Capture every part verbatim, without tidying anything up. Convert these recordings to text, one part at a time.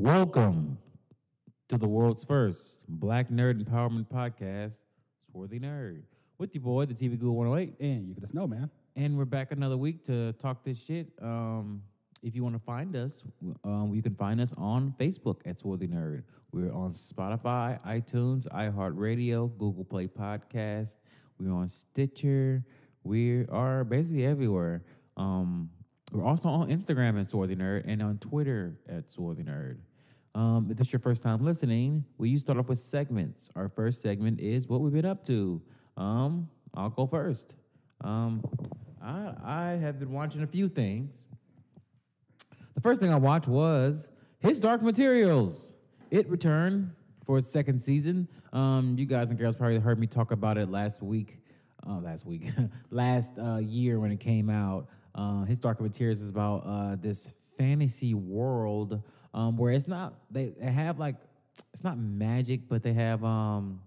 Welcome to the world's first Black Nerd Empowerment Podcast, Swarthy Nerd. With your boy, the T V Guru one oh eight. And Yuki the Snowman. And we're back another week to talk this shit. Um, if you want to find us, um, you can find us on Facebook at Swarthy Nerd. We're on Spotify, iTunes, iHeartRadio, Google Play Podcast. We're on Stitcher. We are basically everywhere. Um, we're also on Instagram at Swarthy Nerd and on Twitter at Swarthy Nerd. Um, if this is your first time listening, we usually start off with segments. Our first segment is what we've been up to. Um, I'll go first. Um, I, I have been watching a few things. The first thing I watched was His Dark Materials. It returned for its second season. Um, you guys and girls probably heard me talk about it last week. Uh, last week. last uh, year when it came out. Uh, His Dark Materials is about uh, this fantasy world um, where it's not... They, they have, like... It's not magic, but they have... Um,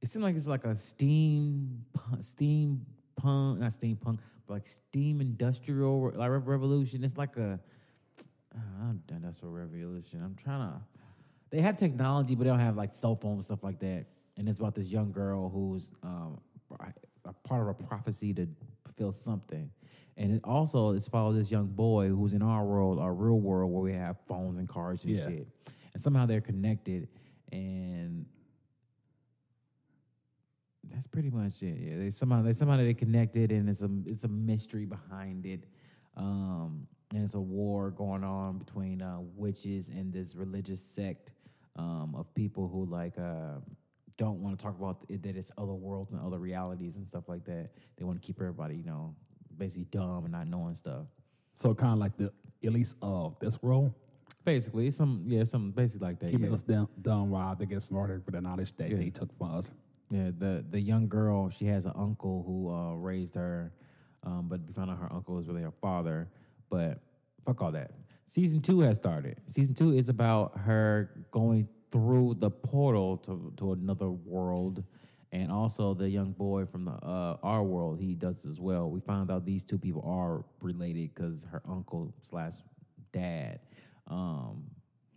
It seems like it's like a steam, steam punk, not steampunk, but like steam industrial like revolution. It's like a uh, industrial revolution. I'm trying to. They have technology, but they don't have like cell phones and stuff like that. And it's about this young girl who's um, a part of a prophecy to fulfill something. And it also it follows this young boy who's in our world, our real world, where we have phones and cars and yeah. shit. And somehow they're connected and. That's pretty much it. Yeah, they somehow they somehow they connected, and it's a it's a mystery behind it, um, and it's a war going on between uh, witches and this religious sect um, of people who like uh, don't want to talk about it, that it's other worlds and other realities and stuff like that. They want to keep everybody, you know, basically dumb and not knowing stuff. So kind of like the elites of this world. Basically, some yeah, some basically like that. Keeping yeah. us dumb, dumb while they get smarter for the knowledge that yeah. they took from us. Yeah, the, the young girl, she has an uncle who uh, raised her, um, but we found out her uncle was really her father. But fuck all that. Season two has started. Season two is about her going through the portal to to another world, and also the young boy from the uh, our world, he does as well. We found out these two people are related because her uncle slash dad um,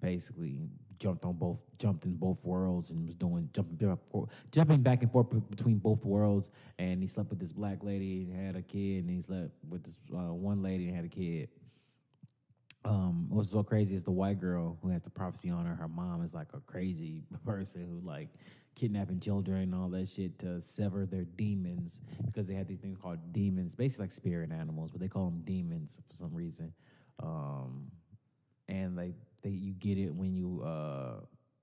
basically... Jumped on both, jumped in both worlds, and was doing jumping, jumping back and forth between both worlds. And he slept with this black lady and had a kid, and he slept with this uh, one lady and had a kid. Um, what's so crazy is the white girl who has the prophecy on her. Her mom is like a crazy person who like kidnapping children and all that shit to sever their demons because they have these things called demons, basically like spirit animals, but they call them demons for some reason. Um, and like. That you get it when you uh,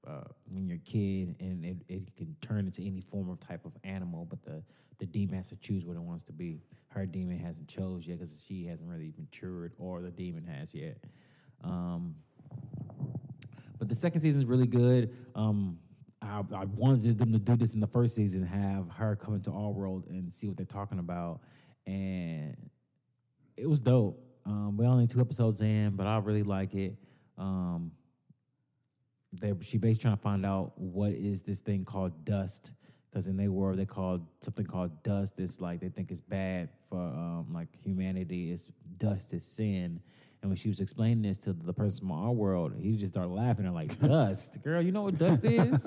uh, when you're a kid, and it, it can turn into any form of type of animal. But the, the demon has to choose what it wants to be. Her demon hasn't chose yet because she hasn't really matured, or the demon has yet. Um, but the second season is really good. Um, I, I wanted them to do this in the first season, have her come into our world and see what they're talking about, and it was dope. Um, we're only two episodes in, but I really like it. Um, they she basically trying to find out what is this thing called dust, because in their world they called something called dust. It's like they think it's bad for um like humanity. It's dust is sin. And when she was explaining this to the person from our world, he just started laughing and like dust, girl, you know what dust is?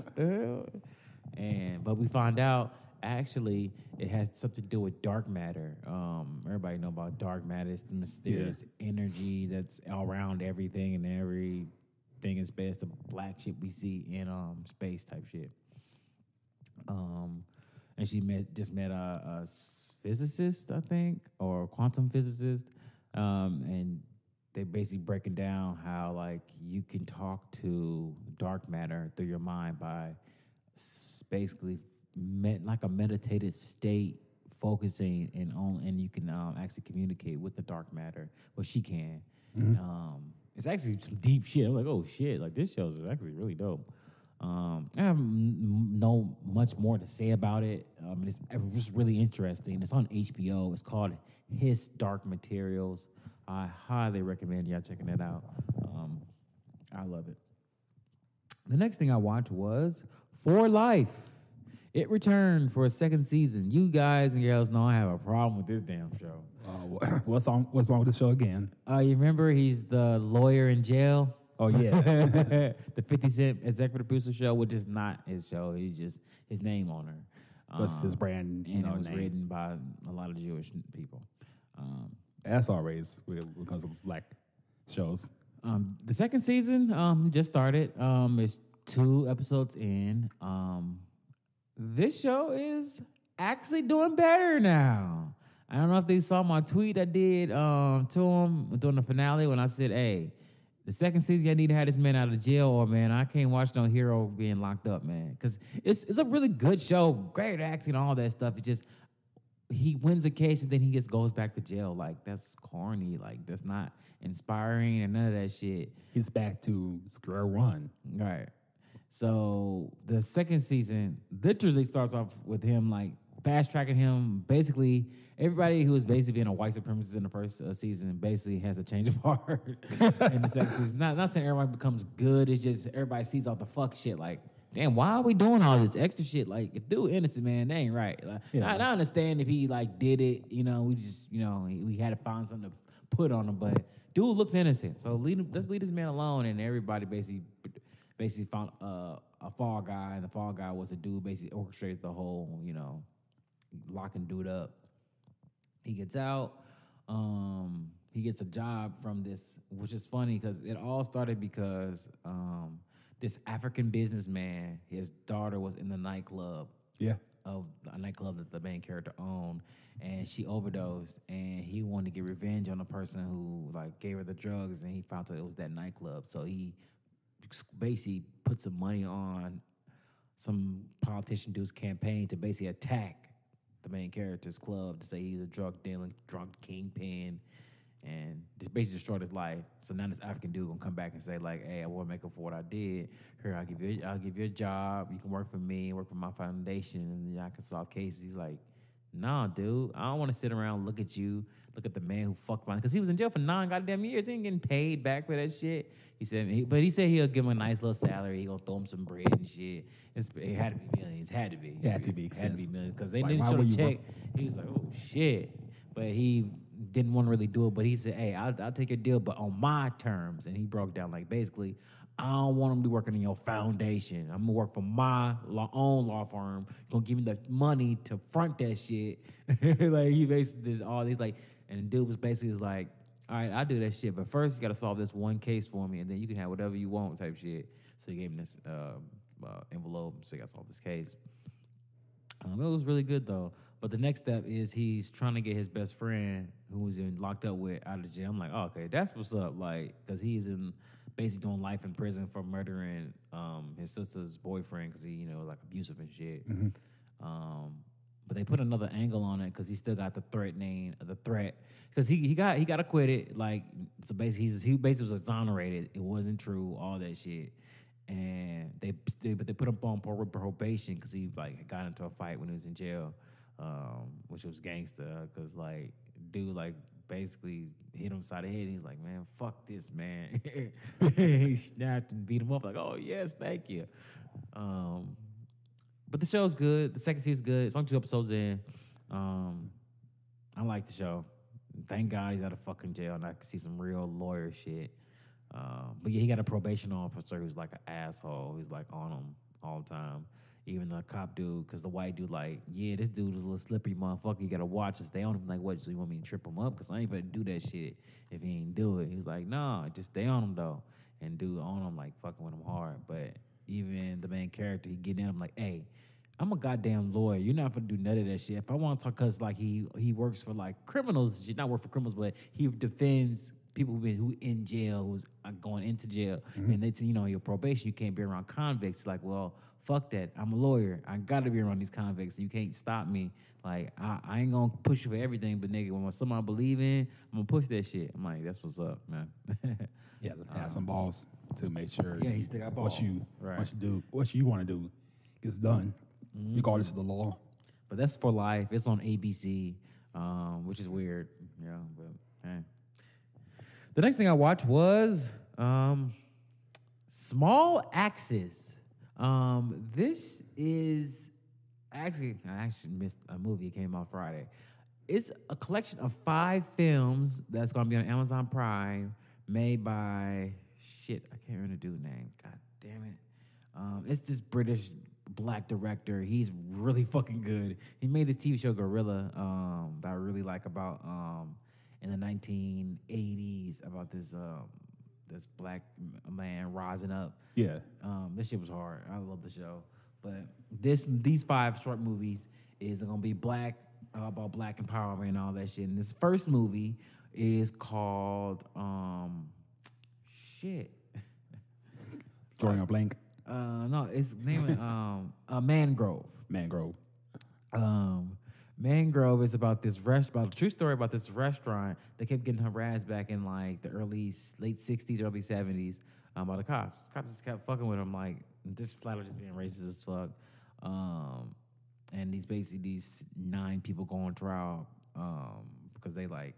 And but we find out actually it has something to do with dark matter. Um, everybody know about dark matter. It's the mysterious yeah. energy that's around everything, and everything in space, the black shit we see in um space type shit. Um, and she met just met a, a physicist, I think, or a quantum physicist, um, and they're basically breaking down how like you can talk to dark matter through your mind by basically. Met like a meditative state, focusing and on, and you can um, actually communicate with the dark matter. Well, she can. Mm-hmm. Um, it's actually some deep shit. I'm like, oh shit! Like this show is actually really dope. Um, I have m- no much more to say about it. Um, it's just really interesting. It's on H B O. It's called His Dark Materials. I highly recommend y'all checking that out. Um, I love it. The next thing I watched was For Life. It returned for a second season. You guys and girls know I have a problem with this damn show. Uh, what's on? What's wrong with the show again? Uh, you remember he's the lawyer in jail? Oh yeah, the fifty Cent executive producer show, which is not his show. He's just his name on her. That's um, his brand. You and know, it was name. Written by a lot of Jewish people. Um, That's always when it comes to black shows. Um, the second season um, just started. Um, it's two episodes in. Um, this show is actually doing better now. I don't know if they saw my tweet I did um, to them during the finale when I said, hey, the second season, y'all need to have this man out of jail, or man, I can't watch no hero being locked up, man. Because it's it's a really good show, great acting, all that stuff. It just, he wins a case and then he just goes back to jail. Like, that's corny. Like, that's not inspiring and none of that shit. He's back to square one. Right. So the second season literally starts off with him, like, fast-tracking him. Basically, everybody who was basically being a white supremacist in the first uh, season basically has a change of heart in the second season. Not, not saying everybody becomes good. It's just everybody sees all the fuck shit. Like, damn, why are we doing all this extra shit? Like, if dude innocent, man, that ain't right. Like, yeah. I, I understand if he, like, did it. You know, we just, you know, we had to find something to put on him. But dude looks innocent. So lead him, let's leave this man alone. And everybody basically basically found uh, a fall guy. And the fall guy was a dude basically orchestrated the whole, you know, locking dude up. He gets out. Um, he gets a job from this, which is funny because it all started because um, this African businessman, his daughter was in the nightclub. Yeah. Of a nightclub that the main character owned, and she overdosed, and he wanted to get revenge on the person who like gave her the drugs, and he found out it was that nightclub. So he basically put some money on some politician dude's campaign to basically attack the main character's club to say he's a drug dealing, drunk kingpin, and basically destroyed his life. So now this African dude gonna come back and say like, "Hey, I want to make up for what I did. Here, I'll give you, I'll give you a job. You can work for me, work for my foundation, and y'all can solve cases." He's like, "Nah, dude, I don't want to sit around look at you, look at the man who fucked mine." Because he was in jail for nine goddamn years. He ain't getting paid back for that shit. He said, but he said he'll give him a nice little salary. He gonna throw him some bread and shit. It's, it had to be millions. Had to be. It had to be. It had to be millions because they like, didn't show the check. Work? He was like, "Oh shit," but he didn't want to really do it. But he said, "Hey, I'll, I'll take your deal, but on my terms." And he broke down like, basically, I don't want him to be working in your foundation. I'm gonna work for my law, own law firm. You're gonna give me the money to front that shit. Like he basically did all these like, and the dude was basically was like, "All right, I'll do that shit, but first you gotta solve this one case for me, and then you can have whatever you want," type shit. So he gave him this uh, uh, envelope, so he got to solve this case. Um, it was really good though. But the next step is he's trying to get his best friend who was in locked up with out of jail. I'm like, oh, okay, that's what's up. Like, because he's in basically doing life in prison for murdering um, his sister's boyfriend because he, you know, like abusive and shit. Mm-hmm. Um, but they put another angle on it because he still got the threatening, the threat. Because he he got he got acquitted. Like, so basically he's, he basically was exonerated. It wasn't true. All that shit. And they, they but they put him on probation because he like got into a fight when he was in jail. Um, which was gangsta, cause like dude like basically hit him side of the head. And he's like, "Man, fuck this, man." He snapped and beat him up. Like, "Oh yes, thank you." Um, but the show's good. The second season's good. It's only two episodes in. Um, I like the show. Thank God he's out of fucking jail, and I can see some real lawyer shit. Um, but yeah, he got a probation officer who's like an asshole. He's like on him all the time. Even the cop dude, because the white dude like, "Yeah, this dude is a little slippery motherfucker. You got to watch us." Stay on him. Like, "What, so you want me to trip him up? Because I ain't going to do that shit if he ain't do it." He was like, "Nah, just stay on him, though." And dude on him, like, fucking with him hard. But even the main character, he getting in him like, "Hey, I'm a goddamn lawyer. You're not going to do none of that shit. If I want to talk," because, like, he, he works for, like, criminals. Not work for criminals, but he defends people who been who in jail, who's going into jail. Mm-hmm. And they tell you, know, your probation, you can't be around convicts. Like, well, fuck that. I'm a lawyer. I gotta be around these convicts. You can't stop me. Like, I, I ain't gonna push you for everything, but nigga, when someone I believe in, I'm gonna push that shit. I'm like, that's what's up, man. Yeah, um, have some balls to make sure. Yeah, he's still got balls. What you, right. what you do, what you want to do, gets done, mm-hmm. regardless of the law. But that's For Life. It's on A B C, um, which is weird. Yeah, but hey. The next thing I watched was um, Small Axes. Um, this is actually, I actually missed a movie. It came out Friday. It's a collection of five films that's going to be on Amazon Prime made by shit, I can't remember the dude's name. God damn it. Um, it's this British black director. He's really fucking good. He made this T V show Guerrilla um, that I really like about um, in the nineteen eighties about this um, this black man rising up. Yeah. Um, this shit was hard. I love the show. But this these five short movies is gonna be black uh, about black empowerment and all that shit. And this first movie is called um, shit. Drawing a blank. Uh, no, it's named um uh, Mangrove. Mangrove. Um, Mangrove is about this restaurant. True story about this restaurant that kept getting harassed back in like the early late sixties, early seventies um, by the cops. The cops just kept fucking with them, like just flat out just being racist as fuck. Um, and these basically these nine people go on trial um because they like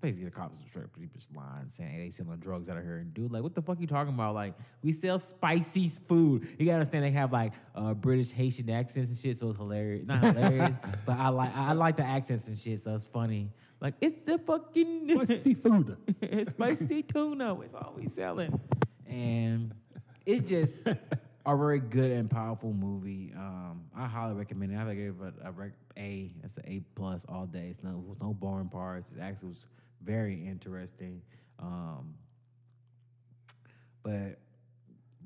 basically the cops were straight up just lying, saying hey, they selling drugs out of here. And dude, like, what the fuck you talking about? Like, we sell spicy food. You gotta understand they have like uh, British Haitian accents and shit, so it's hilarious. Not hilarious, but I like I like the accents and shit, so it's funny. Like, it's the fucking spicy food. It's spicy tuna. It's all we selling, and it's just a very good and powerful movie. Um, I highly recommend it. I would give it a A. That's an A plus all day. It's no, it was no boring parts. It actually was very interesting, um, but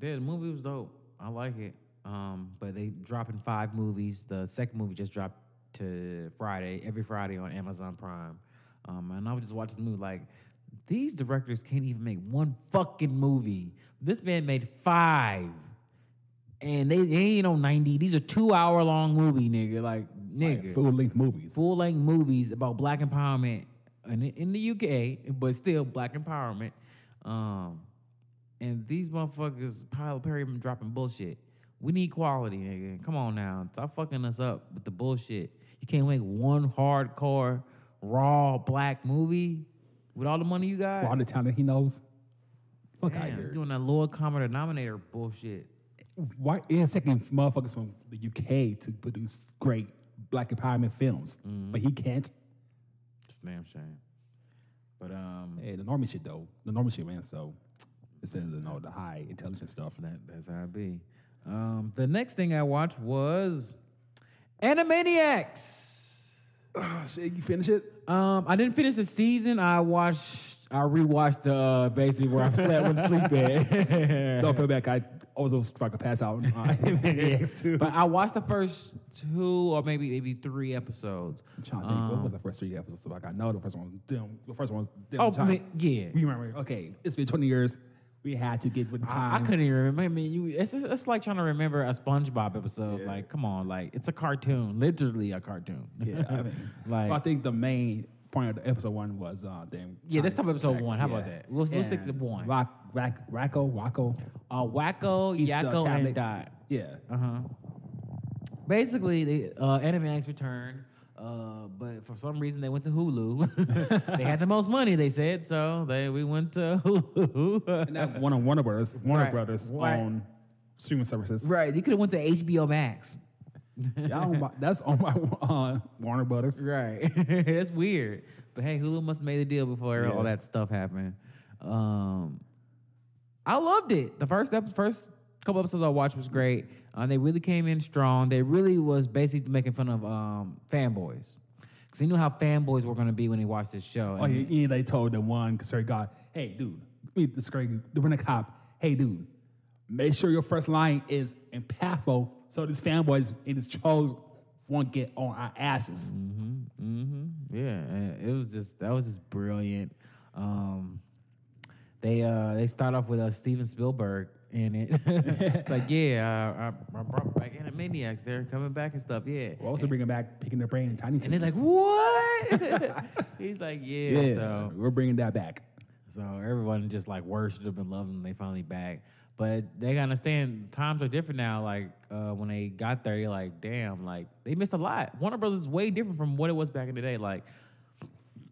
yeah, the movie was dope. I like it. Um, but they dropping five movies. The second movie just dropped to Friday, every Friday on Amazon Prime. Um, and I was just watching the movie like these directors can't even make one fucking movie. This man made five, and they, they ain't on ninety. These are two hour long movie, nigga. Like nigga, like full length movies. Full length movies about black empowerment. In the U K, but still black empowerment. Um, and these motherfuckers, Tyler Perry, been dropping bullshit. We need quality, nigga. Come on now. Stop fucking us up with the bullshit. You can't make one hardcore, raw black movie with all the money you got. With all the talent he knows. Fuck out here. Doing that lower common denominator bullshit. Why is taking motherfuckers from the U K to produce great black empowerment films? Mm-hmm. But he can't. Damn shame. But um hey, the normal shit though. The normal shit, man, so instead of the, you know, the high intelligent stuff. That that's how it be. Um the next thing I watched was Animaniacs. Oh shit, you finish it? Um I didn't finish the season. I watched I rewatched the uh, basically where I slept when sleep at. Don't feel back. I always fucking pass out. Too. But I watched the first two or maybe maybe three episodes. I'm trying to think. Um, what was the first three episodes? So like I know the first one was damn. The first one was damn. Oh, I mean, yeah. We remember. Okay, it's been twenty years. We had to get with the times. I, I couldn't even remember. I mean, you, it's, it's like trying to remember a SpongeBob episode. Yeah. Like, come on, like it's a cartoon, literally a cartoon. Yeah, I mean, like I think the main. point of the episode one was uh damn. Yeah, let's talk about episode back. one. How yeah. about that? We'll, we'll stick to one. Rock, rack, Racco, Wacko. Uh, Wacko, East Yakko, and Dot. Yeah. Uh huh. Basically, the uh, Animaniacs returned, uh, but for some reason they went to Hulu. They had the most money, they said, so they we went to Hulu. And that one on Warner Brothers, Warner right. Brothers right. on streaming services. Right. You could have went to H B O Max. Yeah, on my, that's on my uh, Warner Brothers. Right. It's weird. But hey, Hulu must have made a deal before yeah. all that stuff happened. Um, I loved it. The first ep- first couple episodes I watched was great. Uh, they really came in strong. They really was basically making fun of um, fanboys. Because they knew how fanboys were going to be when they watched this show. Oh, and yeah, they told the one concerned guy, hey, dude, meet this great the cop. Hey, dude, make sure your first line is impactful. So these fanboys and these trolls won't get on our asses. Mm-hmm, mm-hmm. Yeah, and it was just that was just brilliant. Um, they uh, they start off with uh, Steven Spielberg in it. It's like yeah, uh, I, I brought back Animaniacs. They're coming back and stuff. Yeah, we're also and, bringing back picking their brain, Tiny Toons. And they're like, what? He's like, yeah. Yeah, so we're bringing that back. So everyone just like worshipped them and loved them. They finally back. But they gotta understand times are different now. Like uh, when they got there, they're like, damn, like they missed a lot. Warner Brothers is way different from what it was back in the day. Like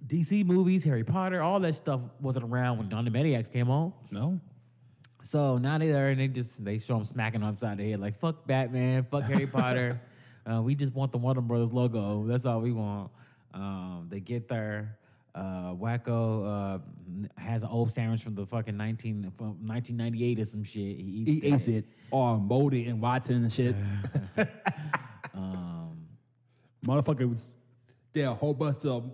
D C movies, Harry Potter, all that stuff wasn't around when Animaniacs came on. No. So now they're there and they just they show them smacking them upside the head, like fuck Batman, fuck Harry Potter. Uh, we just want the Warner Brothers logo. That's all we want. Um, they get there. Uh, Wacko uh, has an old sandwich from the fucking nineteen from nineteen ninety-eight or some shit. He eats he it. Eats it all moldy and rotten and shit. um, Motherfucker was did a whole bunch of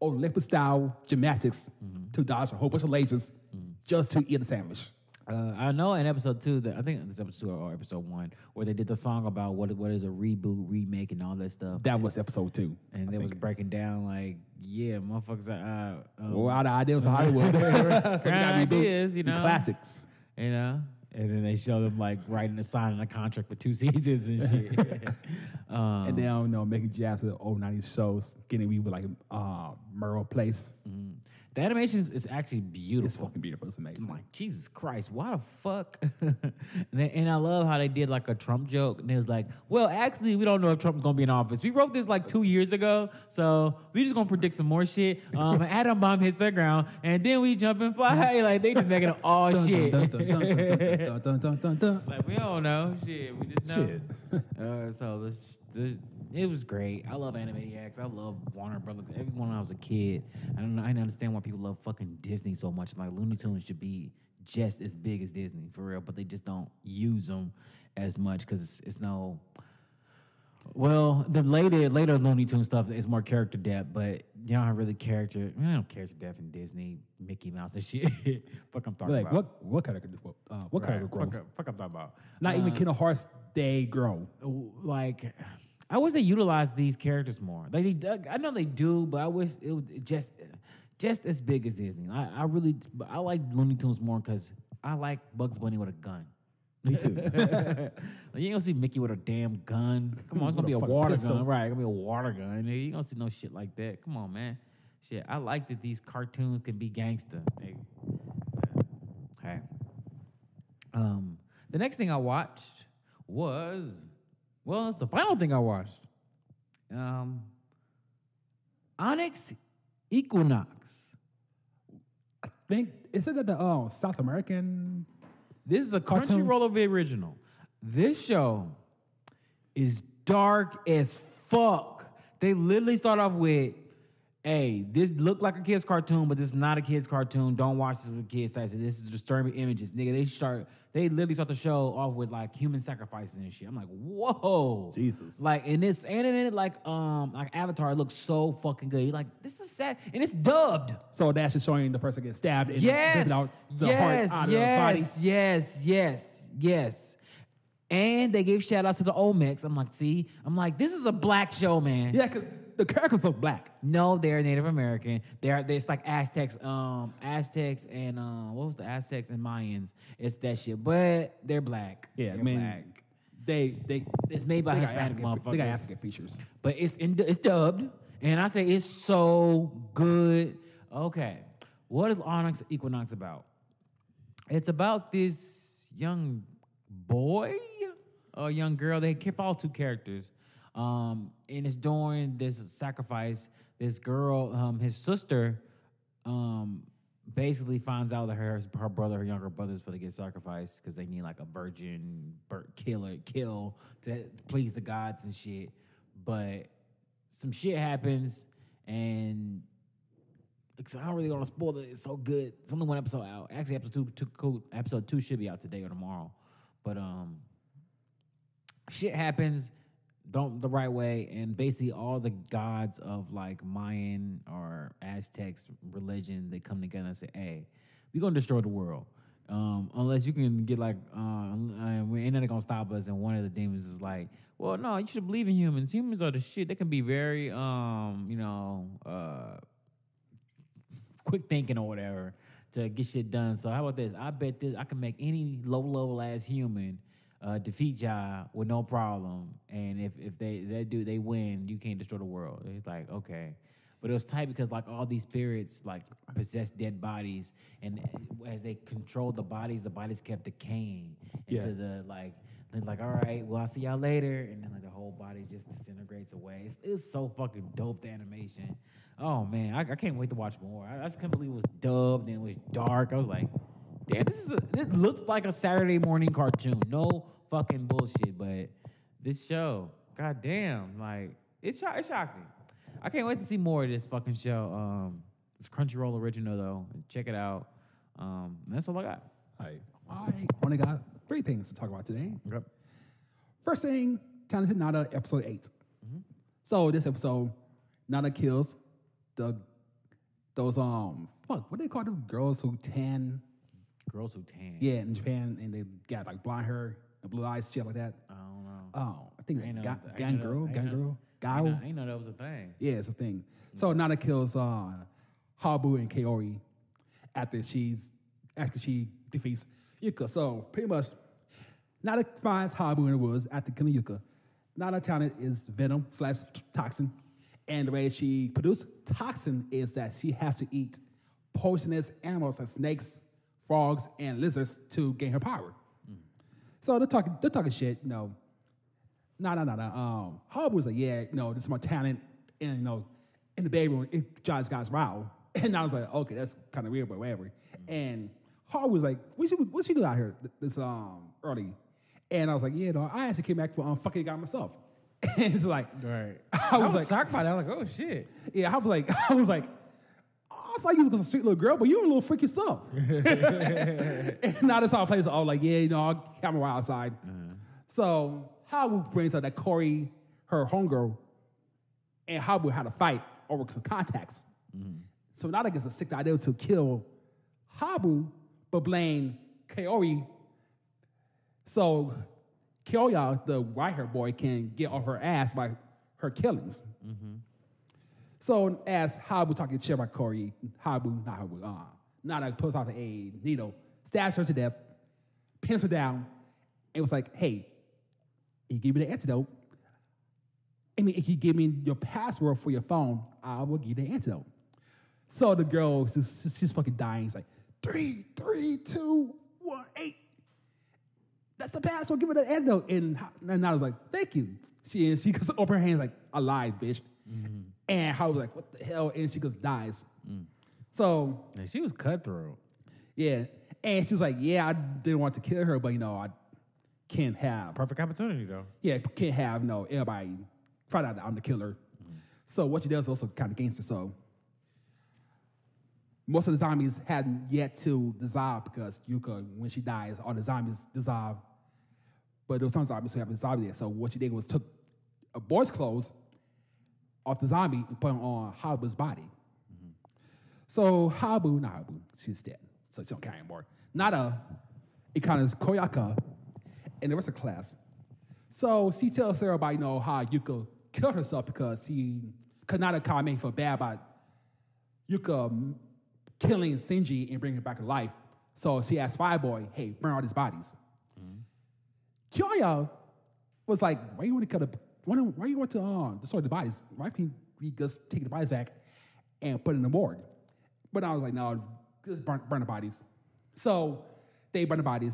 Olympic style gymnastics mm-hmm. to dodge a whole bunch of lasers mm-hmm. just to eat a sandwich. Uh, I know in episode two, that I think it was episode two or episode one, where they did the song about what what is a reboot, remake, and all that stuff. That was episode two. And they was breaking down like, yeah, motherfuckers are... Uh, um, well, out of ideas of Hollywood. So ideas, you know. Classics. You know? And then they show them like writing a sign on a contract for two seasons and shit. um, and then, I don't know, making jabs to the old nineties shows, getting we with like uh, Merle Place. Mm. The animation is, is actually beautiful. It's fucking beautiful. It's amazing. I'm like, Jesus Christ, why the fuck? and, then, and I love how they did like a Trump joke. And it was like, well, actually, we don't know if Trump's going to be in office. We wrote this like two years ago. So we're just going to predict some more shit. Um, an atom bomb hits the ground. And then we jump and fly. Like, they just making it all shit. Like, we don't know. Shit, we just know. Shit. uh, so the it was great. I love Animaniacs. I love Warner Brothers. Everyone when I was a kid, I don't know. I didn't understand why people love fucking Disney so much. Like Looney Tunes should be just as big as Disney for real, but they just don't use them as much because it's, it's no. Well, the later later Looney Tunes stuff is more character depth, but you don't have really character. I don't character depth in Disney, Mickey Mouse and shit. Fuck I'm talking like, about. What what kind of uh, what right. kind of growth? Fuck, fuck I'm talking about. Not uh, even Kingdom Hearts. They grow. Like, I wish they utilized these characters more. Like they, I know they do, but I wish it was just, just as big as Disney. I, I really, I like Looney Tunes more because I like Bugs Bunny with a gun. Me too. Like, you ain't gonna see Mickey with a damn gun. Come on, it's gonna be a water pistol. gun, right? It's gonna be a water gun. You ain't gonna see no shit like that. Come on, man. Shit, I like that these cartoons can be gangster. Hey. Okay. Um, the next thing I watched. Was well, that's the final thing I watched. Um, Onyx Equinox. I think it said that the oh South American. This is a Crunchyroll of the original. This show is dark as fuck. They literally start off with, "Hey, this looked like a kid's cartoon, but this is not a kid's cartoon. Don't watch this with kids." Types. This is disturbing images, nigga. They start, they literally start the show off with like human sacrifices and shit. I'm like, whoa, Jesus. Like, and it's animated like, um, like Avatar. It looks so fucking good. You're like, this is sad, and it's dubbed. So that's just showing the person gets stabbed. And yes, out the yes, heart out yes, of the body. yes, yes, yes. And they gave shout outs to the Olmecs. I'm like, see, I'm like, this is a black show, man. Yeah. Cause the characters are black. No, they're Native American. They're, they're it's like Aztecs, um, Aztecs and uh, what was the Aztecs and Mayans? It's that shit, but they're black. Yeah, they're I mean, black. they they it's made by Hispanic motherfuckers. They got African features, but it's in, it's dubbed, and I say it's so good. Okay, what is Onyx Equinox about? It's about this young boy or young girl. They keep all two characters. Um, and it's during this sacrifice, this girl, um, his sister, um, basically finds out that her, her brother, her younger brother, is going to get sacrificed because they need like a virgin killer kill to please the gods and shit. But some shit happens, and I don't really want to spoil it. It's so good. It's only one episode out. Actually, episode two, two, episode two should be out today or tomorrow. But um, shit happens. Don't the right way, and basically all the gods of like Mayan or Aztecs religion, they come together and say, "Hey, we're gonna destroy the world um, unless you can get like, uh, ain't nothing gonna stop us." And one of the demons is like, "Well, no, you should believe in humans. Humans are the shit. They can be very, um, you know, uh, quick thinking or whatever to get shit done. So how about this? I bet this I can make any low level ass human." Uh, defeat Jai with no problem, and if, if they, they do, they win. You can't destroy the world. It's like okay, but it was tight because like all these spirits like possess dead bodies, and as they controlled the bodies, the bodies kept decaying into yeah. the like. They're like, all right, well I'll see y'all later, and then like the whole body just disintegrates away. It's, it's so fucking dope the animation. Oh man, I, I can't wait to watch more. I, I just can't believe it was dubbed and it was dark. I was like. Damn, this is a, this looks like a Saturday morning cartoon. No fucking bullshit, but this show, goddamn, like it's, it's shocking. I can't wait to see more of this fucking show. Um, It's Crunchyroll original, though. Check it out. Um, and that's all I got. All right. I only got three things to talk about today. Okay. First thing, Talented Nada, episode eight. Mm-hmm. So this episode, Nada kills the those um fuck what do they call them girls who tan? Girls who tan. Yeah, in Japan, and they got like blonde hair and blue eyes, shit like that. I don't know. Oh, I think gang girl, gang girl, gal. I didn't know that was a thing. Yeah, it's a thing. Yeah. So Nada kills uh, Habu and Kaori after she's after she defeats Yuka. So pretty much, Nada finds Habu in the woods after killing Yuka. Nada talent is venom slash toxin, and the way she produces toxin is that she has to eat poisonous animals like snakes, frogs, and lizards to gain her power. Mm. So they're talking, they're talking shit. You know, nah, nah, nah, nah. Um, Habu's like, yeah, you know, this is my talent, and you know, in the bedroom, it drives guys wild. And I was like, okay, that's kind of weird, but whatever. Mm. And Habu's like, what she what she do out here this um early? And I was like, yeah, no, I actually came back for um, fucking guy myself. And it's like, right. I was, I was like, shocked by that. I was like, oh shit. Yeah, I was like, I was like, oh, I thought you was a sweet little girl, but you were a little freak yourself. And now this all plays all like, yeah, you know, I'll camera wild outside. Uh-huh. So Habu brings up that Corey, her homegirl, and Habu had a fight over some contacts. Mm-hmm. So Nada gets a sick idea to kill Habu, but blame Kaori. So Kyoya, the white hair boy, can get on her ass by her killings. Mm-hmm. So as Habu talking shit about Corey, Habu, not Habu, uh, Nada pulls off a needle, stabs her to death, pins her down, and was like, hey, you give me the antidote. I mean, if you give me your password for your phone, I will give you the antidote. So the girl, she's, she's fucking dying. She's like, three, three, two, one, eight. That's the password. Give her the antidote. And, and I was like, thank you. She and she goes up her hands like, I lied, bitch. Mm-hmm. And I was like, what the hell? And she goes, dies. Mm. So. And she was cutthroat. Yeah. And she was like, yeah, I didn't want to kill her, but, you know, I can't have. Perfect opportunity, though. Yeah, can't have, you know, everybody find out that I'm the killer. Mm-hmm. So what she does is also kind of gangster. So most of the zombies hadn't yet to dissolve because Yuka, when she dies, all the zombies dissolve. But there were some zombies who haven't dissolved yet. So what she did was took a boy's clothes off the zombie and put them on Habu's body. Mm-hmm. So Habu, not Habu, she's dead. So she don't care anymore. Nada, it kind of is Koyaka and the rest of the class. So she tells everybody, you know, how Yuka killed herself because she could not have called me for bad about Yuka killing Senji and bringing him back to life. So she asked Fireboy, hey, burn all these bodies. Mm-hmm. Kyoya was like, why you want to kill the, why, why you want to um, destroy the bodies? Why can't we just take the bodies back and put it in the morgue? But I was like, no, just burn, burn the bodies. So they burn the bodies.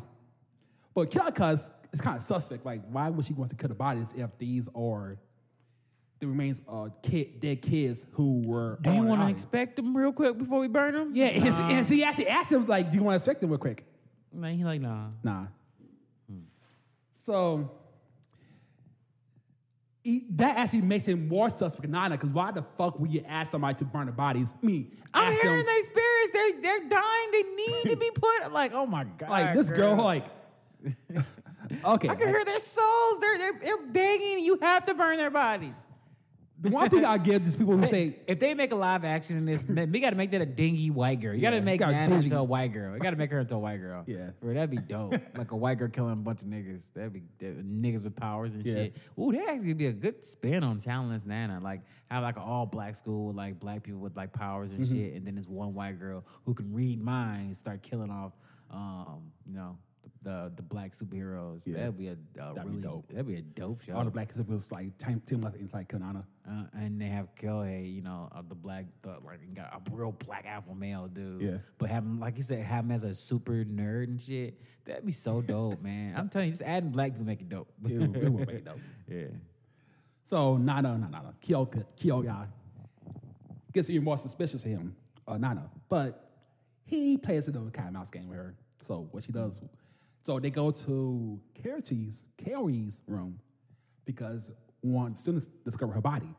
But Kyoya is kind of suspect. Like, why would she want to kill the bodies if these are the remains of kid, dead kids who were. Do you want to inspect them real quick before we burn them? Yeah, and, um, and so he actually asked him, like, do you want to inspect them real quick? Man, he like, nah. Nah. Hmm. So, he, that actually makes him more suspect than Nana, because why the fuck would you ask somebody to burn the bodies? I mean, I'm hearing their spirits, they, they're dying, they need to be put. Like, oh my God. Like, this girl, girl like. Okay. I can hear their souls, they're, they're, they're begging, you have to burn their bodies. The one thing I give is people who say if they make a live action in this, we got to make that a dingy white girl. You got to yeah, make Nana into a white girl. You got to make her into a white girl. Yeah, bro, that'd be dope. Like a white girl killing a bunch of niggas. That'd be that'd, niggas with powers and yeah. shit. Ooh, that actually would be a good spin on Talentless Nana. Like have like an all black school with like black people with like powers and mm-hmm. shit, and then there's one white girl who can read minds, start killing off, um, you know. The the black superheroes. Yeah. That'd be a uh, that'd really be dope. That'd be a dope show. All the black superheroes like Tim Tim like inside Kanana. Uh, and they have Kohei, you know, uh, the black the, like got a real black alpha male dude. Yeah. But having like you said, have him as a super nerd and shit. That'd be so dope, man. I'm telling you, just adding black people make it dope. It will, it will make it dope. Yeah. So Nana, Nana, Nana, Kyoka, Kyoya gets even more suspicious of him, uh, Nana. But he plays a little cat and mouse game with her. So what she does. So they go to Kaori's, Kaori's room because one student discovered her body.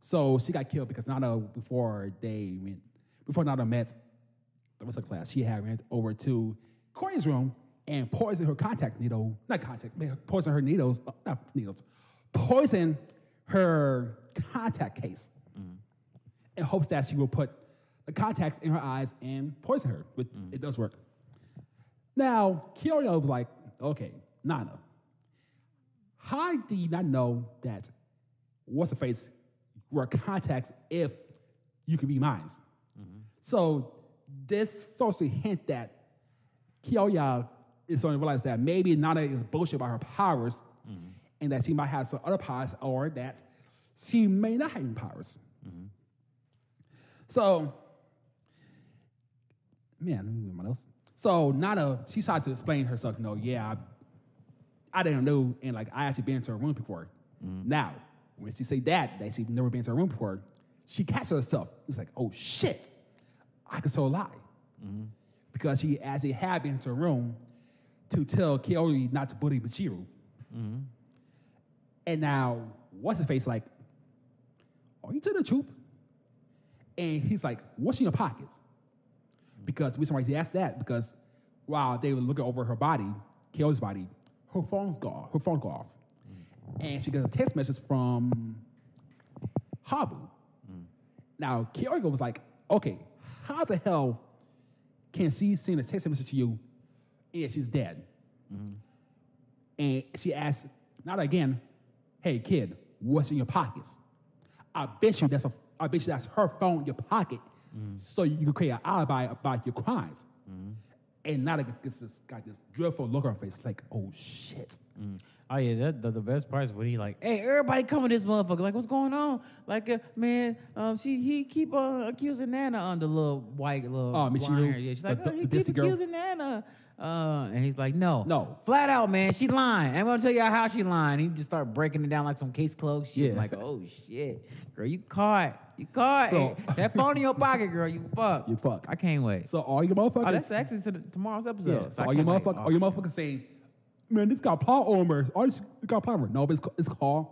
So she got killed because Nana, before they went, We found out Annette, that was her class, she had ran over to Corey's room and poisoned her contact needle, not contact, poisoned her needles, not needles, poisoned her contact case mm. in hopes that she will put the contacts in her eyes and poison her. Which mm. It does work. Now, Kyoto was like, okay, Nana, how do you not know that what's the face were contacts if you could be mines? Mm-hmm. So this social hint that Kiyoya is starting to realize that maybe Nana is bullshit about her powers mm-hmm. and that she might have some other powers or that she may not have any powers. Mm-hmm. So, man, what else? So Nana, she started to explain herself, you know, yeah, I, I didn't know, and like I actually been into her room before. Mm-hmm. Now, when she say that, that she'd never been to her room before, she catches herself. It's like, oh shit, I could so lie. Mm-hmm. Because she actually had been to her room to tell Kaori not to bully Michiru. Mm-hmm. And now, what's his face like, are you telling the truth? And he's like, what's in your pockets? Because we somebody asked that because while they were looking over her body, Kaori's body, her phone's gone, her phone go off. And she got a text message from Habu. Mm. Now, Kyorgo was like, okay, how the hell can she send a text message to you and she's dead? Mm. And she asked, not again, hey, kid, what's in your pockets? I bet you that's, a, I bet you that's her phone in your pocket mm. so you can create an alibi about your crimes. Mm. And now it's got this dreadful look on her face like, oh, shit. Mm. Oh, yeah, that, the, the best part is when he like, hey, everybody come with this motherfucker. Like, what's going on? Like, uh, man, um, she he keep uh, accusing Nana on the little white, little oh, blind hair. Yeah, she's the, like, the, oh, he keep accusing Nana. Uh, and he's like, no. No. Flat out, man, she lying. I'm going to tell y'all how she lying. He just start breaking it down like some case closed shit. Yeah. Like, oh, shit. Girl, you caught. You caught. So, hey, that phone in your pocket, girl, you fuck. You fuck. I can't wait. So all you motherfuckers. Oh, that's actually to the, tomorrow's episode. Yeah, so, so all you motherfuckers, all you motherfuckers saying, man, this got plot armor. Oh, this got plot armor. No, but it's, it's called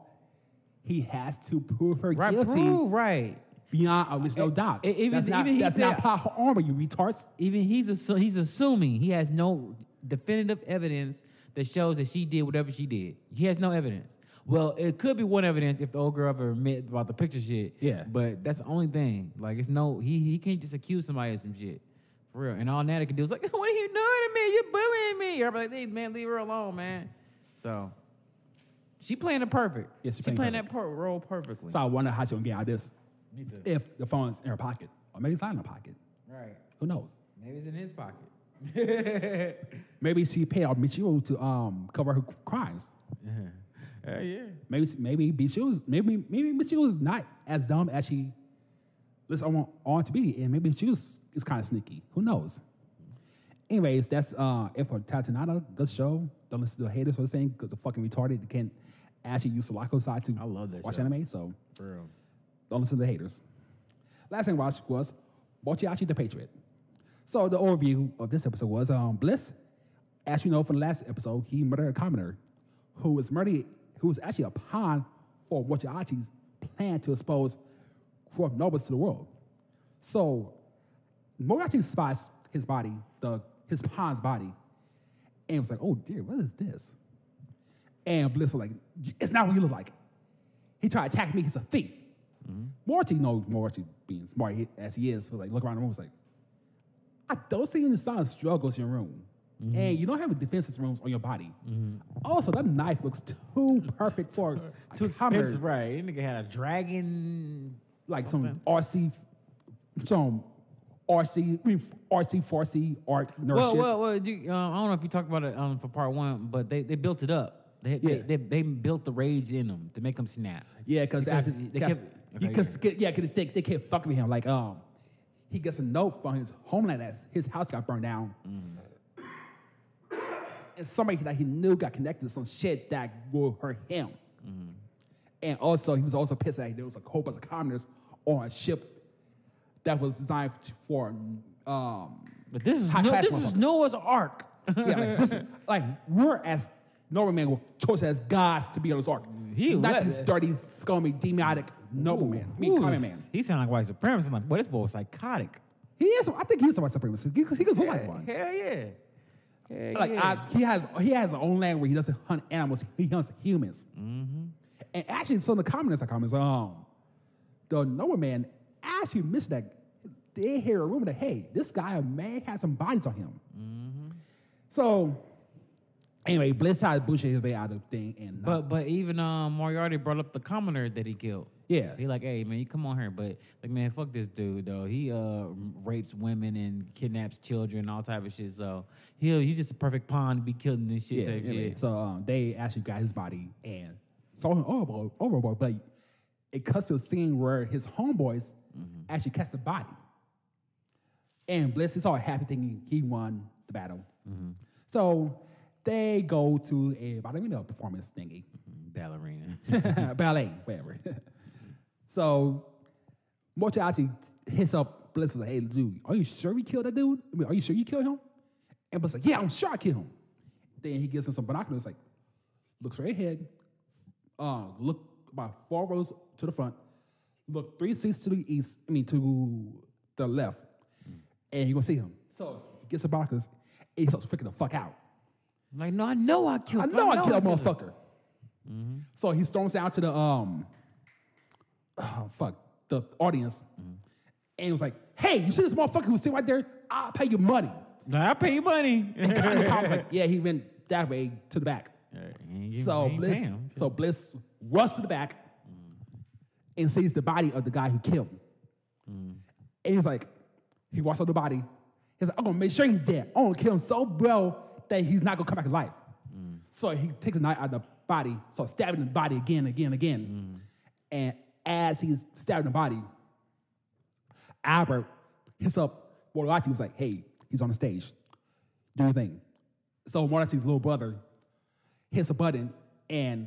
he has to prove her right, guilty. Prove, right. Beyond a reasonable doubt. That's even, not, even that's said, not plot armor, you retards. Even he's assu- he's assuming he has no definitive evidence that shows that she did whatever she did. He has no evidence. Well, it could be one evidence if the old girl ever admit about the picture shit. Yeah. But that's the only thing. Like, it's no, he he can't just accuse somebody of some shit. For real. And all Nana can do is like, what are you doing to me? You're bullying me. Everybody's like, hey, man, leave her alone, man. So she playing it perfect. Yes, she, she playing perfect. that per- role perfectly. So I wonder how she's going to get out of this. Me too. If the phone's in her pocket. Or maybe it's not in her pocket. Right. Who knows? Maybe it's in his pocket. Maybe she paid off Michiru to um, cover her crimes. Yeah. Uh, yeah. Maybe maybe Michiru's maybe, maybe Michiru's not as dumb as she lets on, on to be. And maybe Michiru's it's kind of sneaky. Who knows? Anyways, that's uh, it for Tatanada. Good show. Don't listen to the haters for the same because they're fucking retarded. They can't actually use the Sulaco side to I love that watch show. Anime. So for real. Don't listen to the haters. Last thing I watched was Bochiachi the Patriot. So the overview of this episode was um, Bliss. As you know from the last episode, he murdered a commoner who was murdered, who was actually a pawn for Bochiachi's plan to expose corrupt nobles to the world. So Moriarty spots his body, the his pawn's body, and was like, oh dear, what is this? And Bliss was like, it's not what you look like. He tried to attack me, he's a thief. Mm-hmm. Moriarty, no, Moriarty being smart as he is, was like, look around the room, was like, I don't see any signs of struggles in your room. Mm-hmm. And you don't have defensive rooms on your body. Mm-hmm. Also, that knife looks too perfect for too, a too expensive, right? That nigga had a dragon, like something. some R C, some R C, I mean, R C, four C, art nerd well, shit. Well, well, you, uh, I don't know if you talked about it um, for part one, but they, they built it up. They, yeah. they, they they built the rage in them to make them snap. Yeah, cause because after, they kept, cause, okay, cause, yeah, because they, they kept fucking with him. Like, um, he gets a note from his homeland that his house got burned down. Mm. And somebody that he knew got connected to some shit that will hurt him. Mm. And also, he was also pissed that there was a whole bunch of commoners on a ship that was designed for um but this is, no, this is Noah's Ark. Yeah, like, this is, like we're as noblemen were chosen as gods to be on his Ark. He not this dirty, scummy, demonic nobleman. I mean, common man. He sounded like white supremacist. I'm like, boy, this boy was psychotic. He is. I think he is a white supremacist. He, he goes yeah, like one. Hell yeah. Hell like yeah. I, he has he has his own land where he doesn't hunt animals. He hunts humans. Mm-hmm. And actually, some of the comments I comments um, the Noah man actually mentioned that they hear a rumor that hey, this guy may have some bodies on him. Mm-hmm. So. Anyway, Bliss tried to bullshit his way out of the thing. And but not. but even um, Moriarty brought up the commoner that he killed. Yeah. He like, hey, man, you come on here. But, like, man, fuck this dude, though. He uh, rapes women and kidnaps children and all type of shit. So he'll, he's just a perfect pawn to be killed in this shit. Yeah, type yeah, shit. Man. So um, they actually got his body and throw him overboard. overboard but it cuts to a scene where his homeboys mm-hmm. actually catch the body. And Bliss is all happy thinking he won the battle. Mm-hmm. So... they go to a ballerina performance thingy. Ballerina. Ballet, whatever. So, Moriarty hits up Bliss and says, hey, dude, are you sure we killed that dude? I mean, are you sure you killed him? And Bliss is like, yeah, I'm sure I killed him. Then he gives him some binoculars, like, look straight ahead, uh, look about four rows to the front, look three seats to the east, I mean, to the left, mm. and you're going to see him. So, he gets the binoculars, and he starts freaking the fuck out. Like, no, I know I killed I know I, know I killed a motherfucker. Mm-hmm. So he storms out to the, um, oh, fuck, the audience. Mm-hmm. And he was like, hey, you see this motherfucker who's sitting right there? I'll pay you money. No, I'll pay you money. And the cop was like, yeah, he went that way to the back. Uh, so, Bliss, so Bliss rushed to the back mm-hmm. and sees the body of the guy who killed him. Mm-hmm. And he's like, he walks up the body. He's like, I'm going to make sure he's dead. I'm going to kill him so well that he's not gonna come back to life. Mm. So he takes a knife out of the body, so stabbing the body again, again, again. Mm. And as he's stabbing the body, Albert hits up Moriarty, was like, hey, he's on the stage. Do your thing. So Moriarty's little brother hits a button, and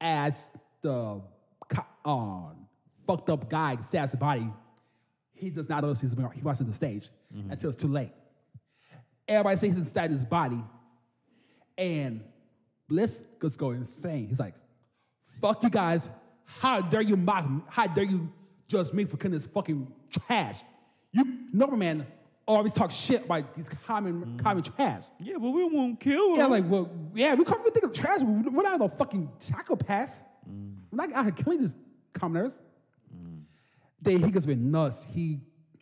as the uh, fucked up guy stabs the body, he does not notice he's been, he runs to the stage mm-hmm. until it's too late. Everybody says he's inside his body, and Bliss just go insane. He's like, fuck you guys. How dare you mock me? How dare you judge me for killing this fucking trash? You, Norman, always talk shit about these common, mm. common trash. Yeah, but we won't kill him. Yeah, like, well, yeah, we can't even think of trash. We're not the fucking psychopaths. Mm. We're not out here killing these commoners. Mm. Then he gets with nuts. He...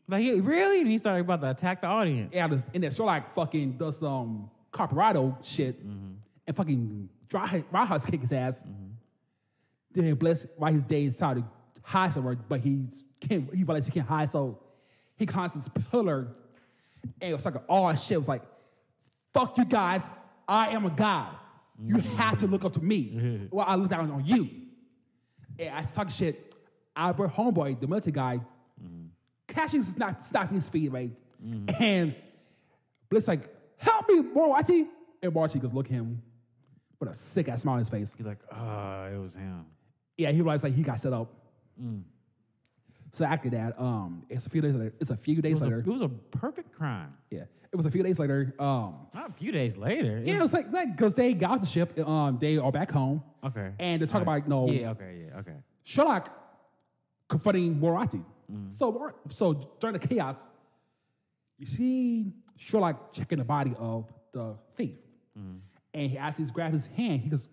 Like, really? And he started about to attack the audience. Yeah, and then Sherlock fucking does some Corporado shit mm-hmm. and fucking Roundhouse kick his ass. Mm-hmm. Then Bliss, while his days trying to hide somewhere, but he's, can't, he realized he can't hide, so he climbs this pillar and it was like all shit. It was like, fuck you guys, I am a god. You mm-hmm. have to look up to me. Mm-hmm. Well, I look down on you. And I talk shit. Albert Homeboy, the military guy, mm-hmm. Cashing snap, snapping his feet, right? Mm-hmm. And Bliss like, help me, Moriarty. And Moriarty goes, look at him with a sick-ass smile on his face. He's like, ah, oh, it was him. Yeah, he realized like he got set up. Mm. So after that, um, it's a few days later. It's a few days it later. A, it was a perfect crime. Yeah. It was a few days later. Um, Not a few days later. Yeah, it was like, like, because they got off the ship. Um, they are back home. Okay. And they're talking right. about, no. Yeah, okay, yeah, okay. Sherlock confronting Moriarty. Mm. So, so during the chaos, you see Sherlock checking the body of the thief. Mm. And he asks, he's grabbing his hand. He goes,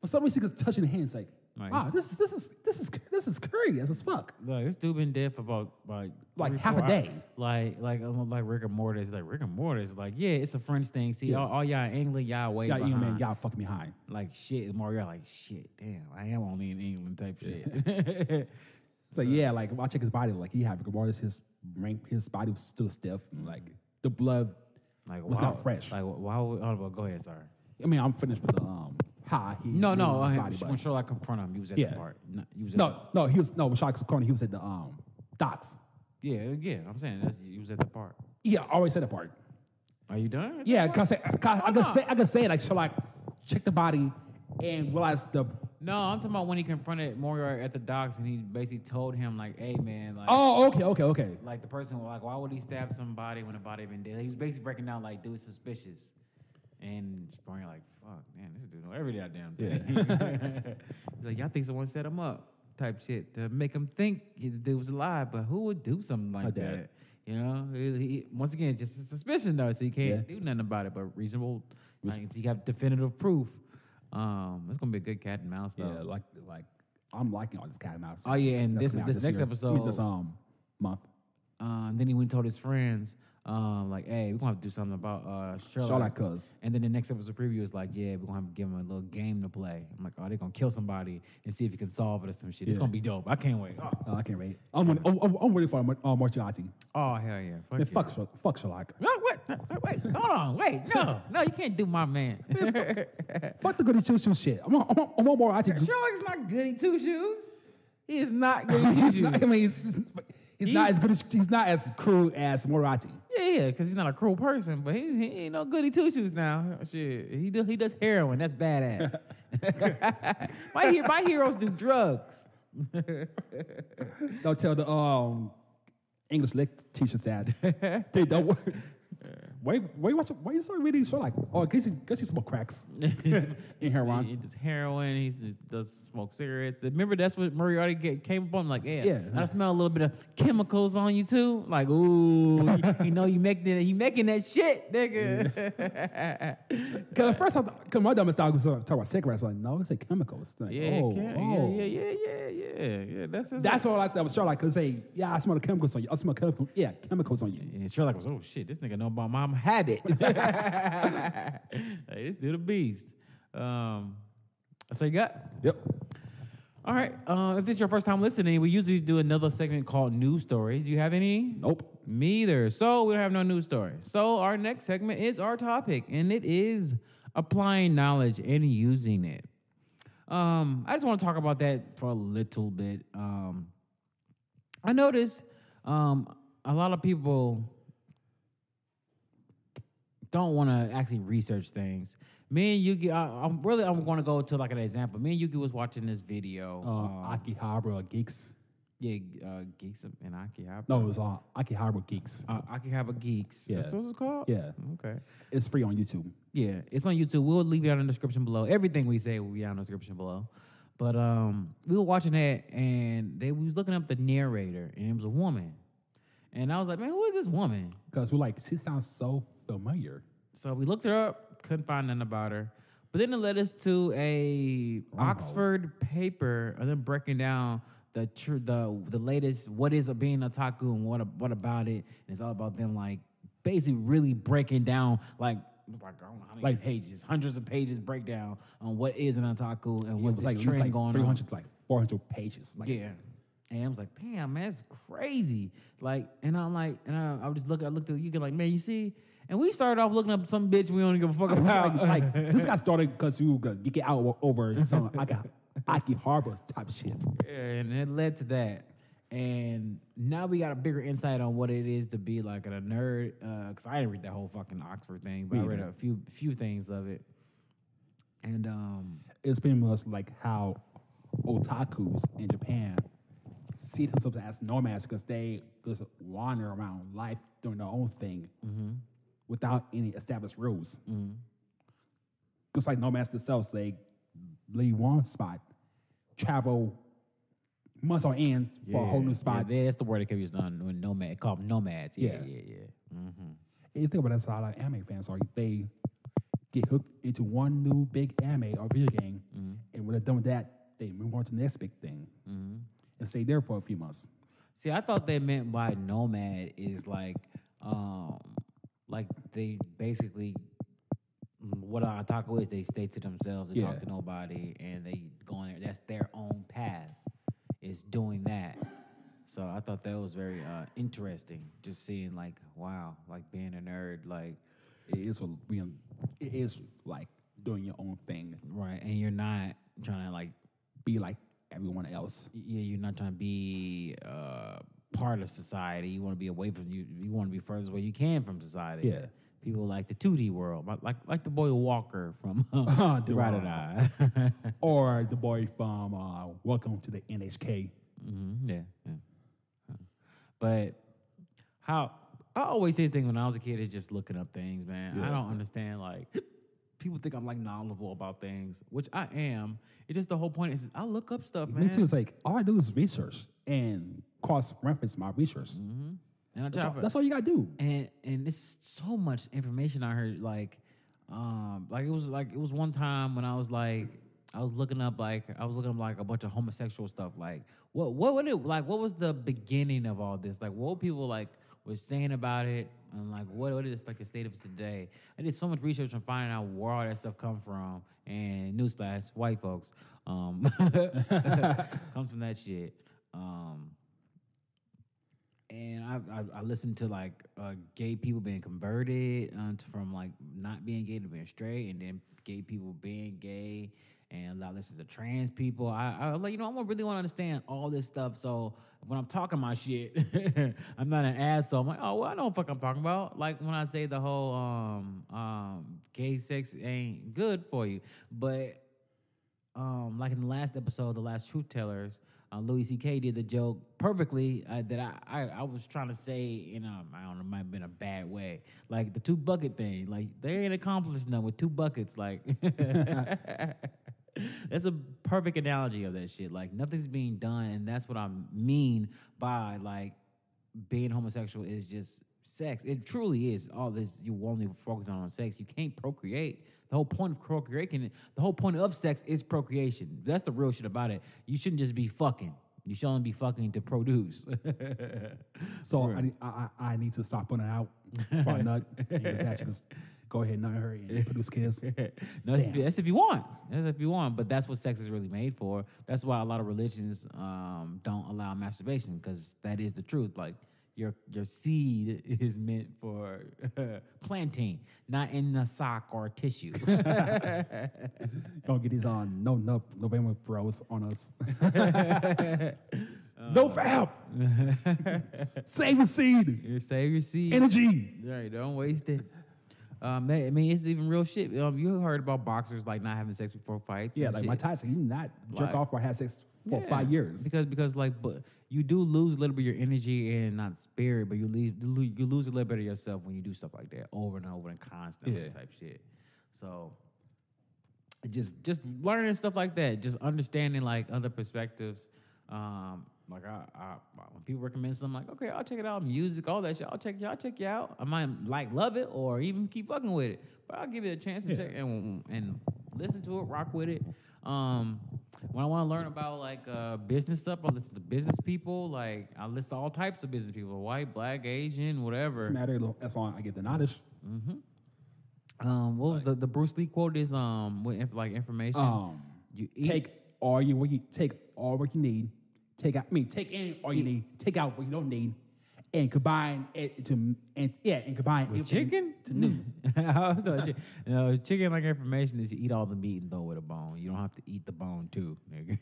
for some reason, he goes touching the hand. It's like, nice. Wow, this, this is this is this is curious as fuck. Like, this dude been dead for about like like three, half a day. Hours. Like like like rigor mortis. Like rigor mortis. Like yeah, it's a French thing. See, yeah. all, all y'all in England, y'all way y'all, behind. Man, y'all fucking behind. Like shit, Mario. Like shit, damn, I am only in England type shit. Yeah. So yeah, like I check his body, like he had regardless his rank, his body was still stiff, and like the blood like, was wow. not fresh. Like why? Would, oh, well, go ahead, sorry. I mean, I'm finished with the um how he. No, no, his body, when Sherlock confronted him, he was at yeah. the part. No, he was at no, the, no, he was no when Sherlock confronted, he was at the um docks. Yeah, yeah, I'm saying that's, he was at the part. Yeah, always at the part. Are you done? Yeah, cause I, cause I can say I can say like Sherlock checked the body and realized the. No, I'm talking about when he confronted Moriarty at the docks and he basically told him, like, hey, man. Like, oh, okay, okay, okay. Like, the person was like, why would he stab somebody when the body been dead? He was basically breaking down, like, dude's suspicious. And Moriarty like, fuck, man, this dude know every goddamn thing. Yeah. He's like, y'all think someone set him up type shit to make him think the dude was alive, but who would do something like that? You know, he, he, once again, just a suspicion though, so you can't yeah. do nothing about it. But reasonable, like, you have definitive proof. Um, it's gonna be a good cat and mouse though. Yeah, like like I'm liking all this cat and mouse. Oh yeah, and this this, this next year. episode, I mean, this um month. Uh, and then he went and told his friends, um, like, hey, we're gonna have to do something about uh, Sherlock. Sherlock cuz. And then the next episode preview is like, yeah, we're gonna have to give him a little game to play. I'm like, oh, they're gonna kill somebody and see if he can solve it or some shit. Yeah. It's gonna be dope. I can't wait. Oh, oh I can't wait. I'm waiting oh, oh, I'm for uh, Marciati. Oh, hell yeah. Fuck, yeah, fuck, Sherlock. fuck Sherlock. No, wait, wait, hold on, wait, no, no, you can't do my man. man fuck, fuck the goody two shoes shit. I'm on, I'm on, I'm on Marciati. Sherlock's not goody two shoes. He is not goody two shoes. I mean, he's, he's, He's, he's not as good as he's not as cruel as Moriarty. Yeah, yeah, because he's not a cruel person, but he, he ain't no goody two shoes now. Shit, he do, he does heroin. That's badass. my my heroes do drugs. Don't tell the um English lit teacher that. Dude, don't worry. Why why you watch? Why you so reading Sherlock? Oh, cause he cause he smoke cracks in heroin. He does heroin. He does smoke cigarettes. Remember that's what Moriarty came up on. Like yeah, yeah, I smell a little bit of chemicals on you too. Like ooh, you, you know you making that you making that shit, nigga. Cause at first I cause my dumbass dog was talking about cigarettes. I'm like no, it's like chemicals. Like, yeah, oh, chem- oh. yeah, yeah, yeah, yeah, yeah. That's that's, that's what I said with Sherlock. Cause hey, yeah, I smell the chemicals on you. I smell chemicals. Yeah, chemicals on you. And Sherlock was oh shit, this nigga know about my habit. Hey, this dude a beast. Um, that's all you got? Yep. All right. Uh, if this is your first time listening, we usually do another segment called News Stories. Do you have any? Nope. Me either. So we don't have no news stories. So our next segment is our topic, and it is applying knowledge and using it. Um, I just want to talk about that for a little bit. Um, I noticed um, a lot of people don't want to actually research things. Me and Yuki, I, I'm really, I'm going to go to like an example. Me and Yuki was watching this video. Uh, um, Akihabara Geeks. Yeah, uh, Geeks and Akihabara. No, it was uh, Akihabara Geeks. Uh, Akihabara Geeks. Yeah. That's what it's called? Yeah. Okay. It's free on YouTube. Yeah, it's on YouTube. We'll leave it down in the description below. Everything we say will be down in the description below. But um, we were watching that, and they we was looking up the narrator, and it was a woman. And I was like, man, who is this woman? Because we're like, she sounds so familiar. So we looked her up, couldn't find nothing about her. But then it led us to a oh. Oxford paper, and then breaking down the tr- the the latest what is a being otaku and what a, what about it. And it's all about them like basically really breaking down like like I don't know how many like, pages, hundreds of pages breakdown on what is an otaku and what's like trend like going three hundred on. Like four hundred pages. Like, yeah. And I was like, damn, man, that's crazy. Like, and I'm like, and I, I just look, I looked at you, like, man, you see. And we started off looking up some bitch we don't give a fuck about. Like, like this got started because you got to get out over some like Akihabara type shit. Yeah, and it led to that. And now we got a bigger insight on what it is to be like a nerd. Because uh, I didn't read that whole fucking Oxford thing, but yeah. I read a few few things of it. And um, it's pretty much like how otakus in Japan see themselves as nomads because they just wander around life doing their own thing. Mm-hmm. Without any established rules. Mm-hmm. Just like nomads themselves, they leave one spot, travel months on end yeah, for a whole new spot. Yeah, that's the word that kept used on when nomad, it called nomads. Yeah, yeah, yeah. yeah. Mm-hmm. You think about that's how a lot of anime fans are. They get hooked into one new big anime or video game, mm-hmm. and when they're done with that, they move on to the next big thing mm-hmm. and stay there for a few months. See, I thought they meant by nomad is like, um, Like, they basically, what an otaku is, they stay to themselves, they yeah. talk to nobody, and they go in there. That's their own path, is doing that. So I thought that was very uh, interesting, just seeing, like, wow, like, being a nerd, like... It is, being, it is like, doing your own thing. Right, and you're not trying to, like... Be like everyone else. Yeah, you're not trying to be... Uh, part of society. You want to be away from you. You want to be furthest away you can from society. Yeah. People like the two D world, like like the boy Walker from uh, the Ride or Die, or the boy from uh, Welcome to the N H K. Mm-hmm. Yeah, yeah. But how I always say the thing when I was a kid is just looking up things, man. Yeah. I don't understand like. People think I'm like knowledgeable about things, which I am. It's just the whole point is I look up stuff, man. Me too. It's like all I do is research and cross reference my research. Mm-hmm. And on top that's, all, of, that's all you gotta do. And and it's so much information I heard. Like, um, like it was like it was one time when I was like I was looking up like I was looking up like a bunch of homosexual stuff. Like, what what would it like? What was the beginning of all this? Like, what people like were saying about it, and like what what is like the state of it today? I did so much research on finding out where all that stuff come from. And newsflash, white folks, um, comes from that shit. Um. And I, I I listened to like uh, gay people being converted uh, from like not being gay to being straight, and then gay people being gay, and I listened to trans people. I, I like you know I really want to understand all this stuff. So when I'm talking my shit, I'm not an asshole. I'm like, oh well, I know what the fuck I'm talking about. Like when I say the whole um um gay sex ain't good for you, but um like in the last episode, the last Truth Tellers. Uh, Louis C K did the joke perfectly uh, that I, I, I was trying to say, you know, I don't know, it might have been a bad way. Like the two bucket thing, like they ain't accomplished nothing with two buckets. Like that's a perfect analogy of that shit. Like nothing's being done, and that's what I mean by like being homosexual is just sex. It truly is all this. You only focus on sex. You can't procreate. The whole point of procreation, the whole point of sex is procreation. That's the real shit about it. You shouldn't just be fucking. You should only be fucking to produce. So I, I I need to stop putting it out for a nut. Just actually just go ahead and nut her and produce kids. No, that's if, that's if you want. That's if you want. But that's what sex is really made for. That's why a lot of religions um, don't allow masturbation, because that is the truth. Like, Your your seed is meant for uh, planting, not in a sock or a tissue. Don't get these on. No, no, no bandwidth bros on us. uh, no for help. Save your seed. Save your seed. Energy. Right, don't waste it. Um, I mean, it's even real shit. Um, you heard about boxers like not having sex before fights. Yeah, like shit. My Tyson, you not jerk like, off or have sex for yeah, five years because because like but. You do lose a little bit of your energy and not spirit, but you leave, you lose a little bit of yourself when you do stuff like that over and over and constantly yeah. type shit. So just just learning stuff like that, just understanding like other perspectives. Um, like I, I, when people recommend something, I'm like, okay, I'll check it out. Music, all that shit, I'll check y'all check you out. I might like love it or even keep fucking with it, but I'll give it a chance and yeah. check and and listen to it, rock with it. Um, when I want to learn about like uh, business stuff, I listen to business people. Like I list all types of business people: white, black, Asian, whatever. It's matter. That's all I get the knowledge. Mm-hmm. Um, what was like, the the Bruce Lee quote? Is um, with, like information. Um, you eat. take all you what you take all what you need. Take out. I mean, take in all you eat. need. Take out what you don't need, and combine it to and yeah, and combine with it chicken to new. You know, chicken like information is you eat all the meat and throw it a bone. You don't have to eat the bone too, nigga.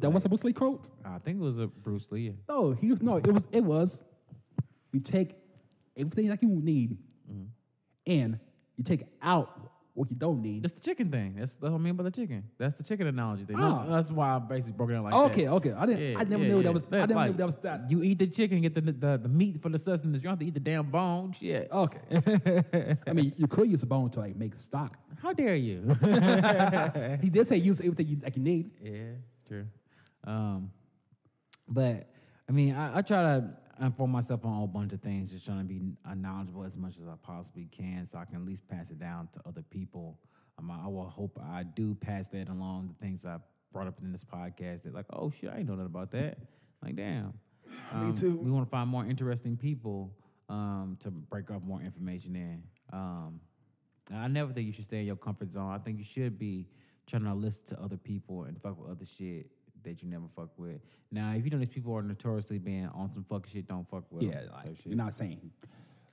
That like, was a Bruce Lee quote. I think it was a Bruce Lee. No, he was no. It was it was. You take everything that you need, mm-hmm. and you take out what you don't need. That's the chicken thing. That's what I mean by the chicken. That's the chicken analogy thing. Oh. No, that's why I basically broke it down like okay, that. Okay, okay. I didn't. Yeah, I never yeah, knew yeah. that was. That's I never like, knew that was that. You eat the chicken, get the, the the meat for the sustenance. You don't have to eat the damn bone. Shit. Okay. I mean, you could use a bone to like make a stock. How dare you? He did say use everything you like you need. Yeah, true. Um, but I mean, I, I try to inform myself on a whole bunch of things, just trying to be knowledgeable as much as I possibly can so I can at least pass it down to other people. Um, I, I will hope I do pass that along, the things I brought up in this podcast that like, oh, shit, I ain't know nothing about that. Like, damn. Um, Me too. We want to find more interesting people um, to break up more information in. Um, I never think you should stay in your comfort zone. I think you should be trying to listen to other people and fuck with other shit that you never fuck with. Now, if you know these people are notoriously being on some fuck shit, don't fuck with yeah, them. Yeah, like, you're not saying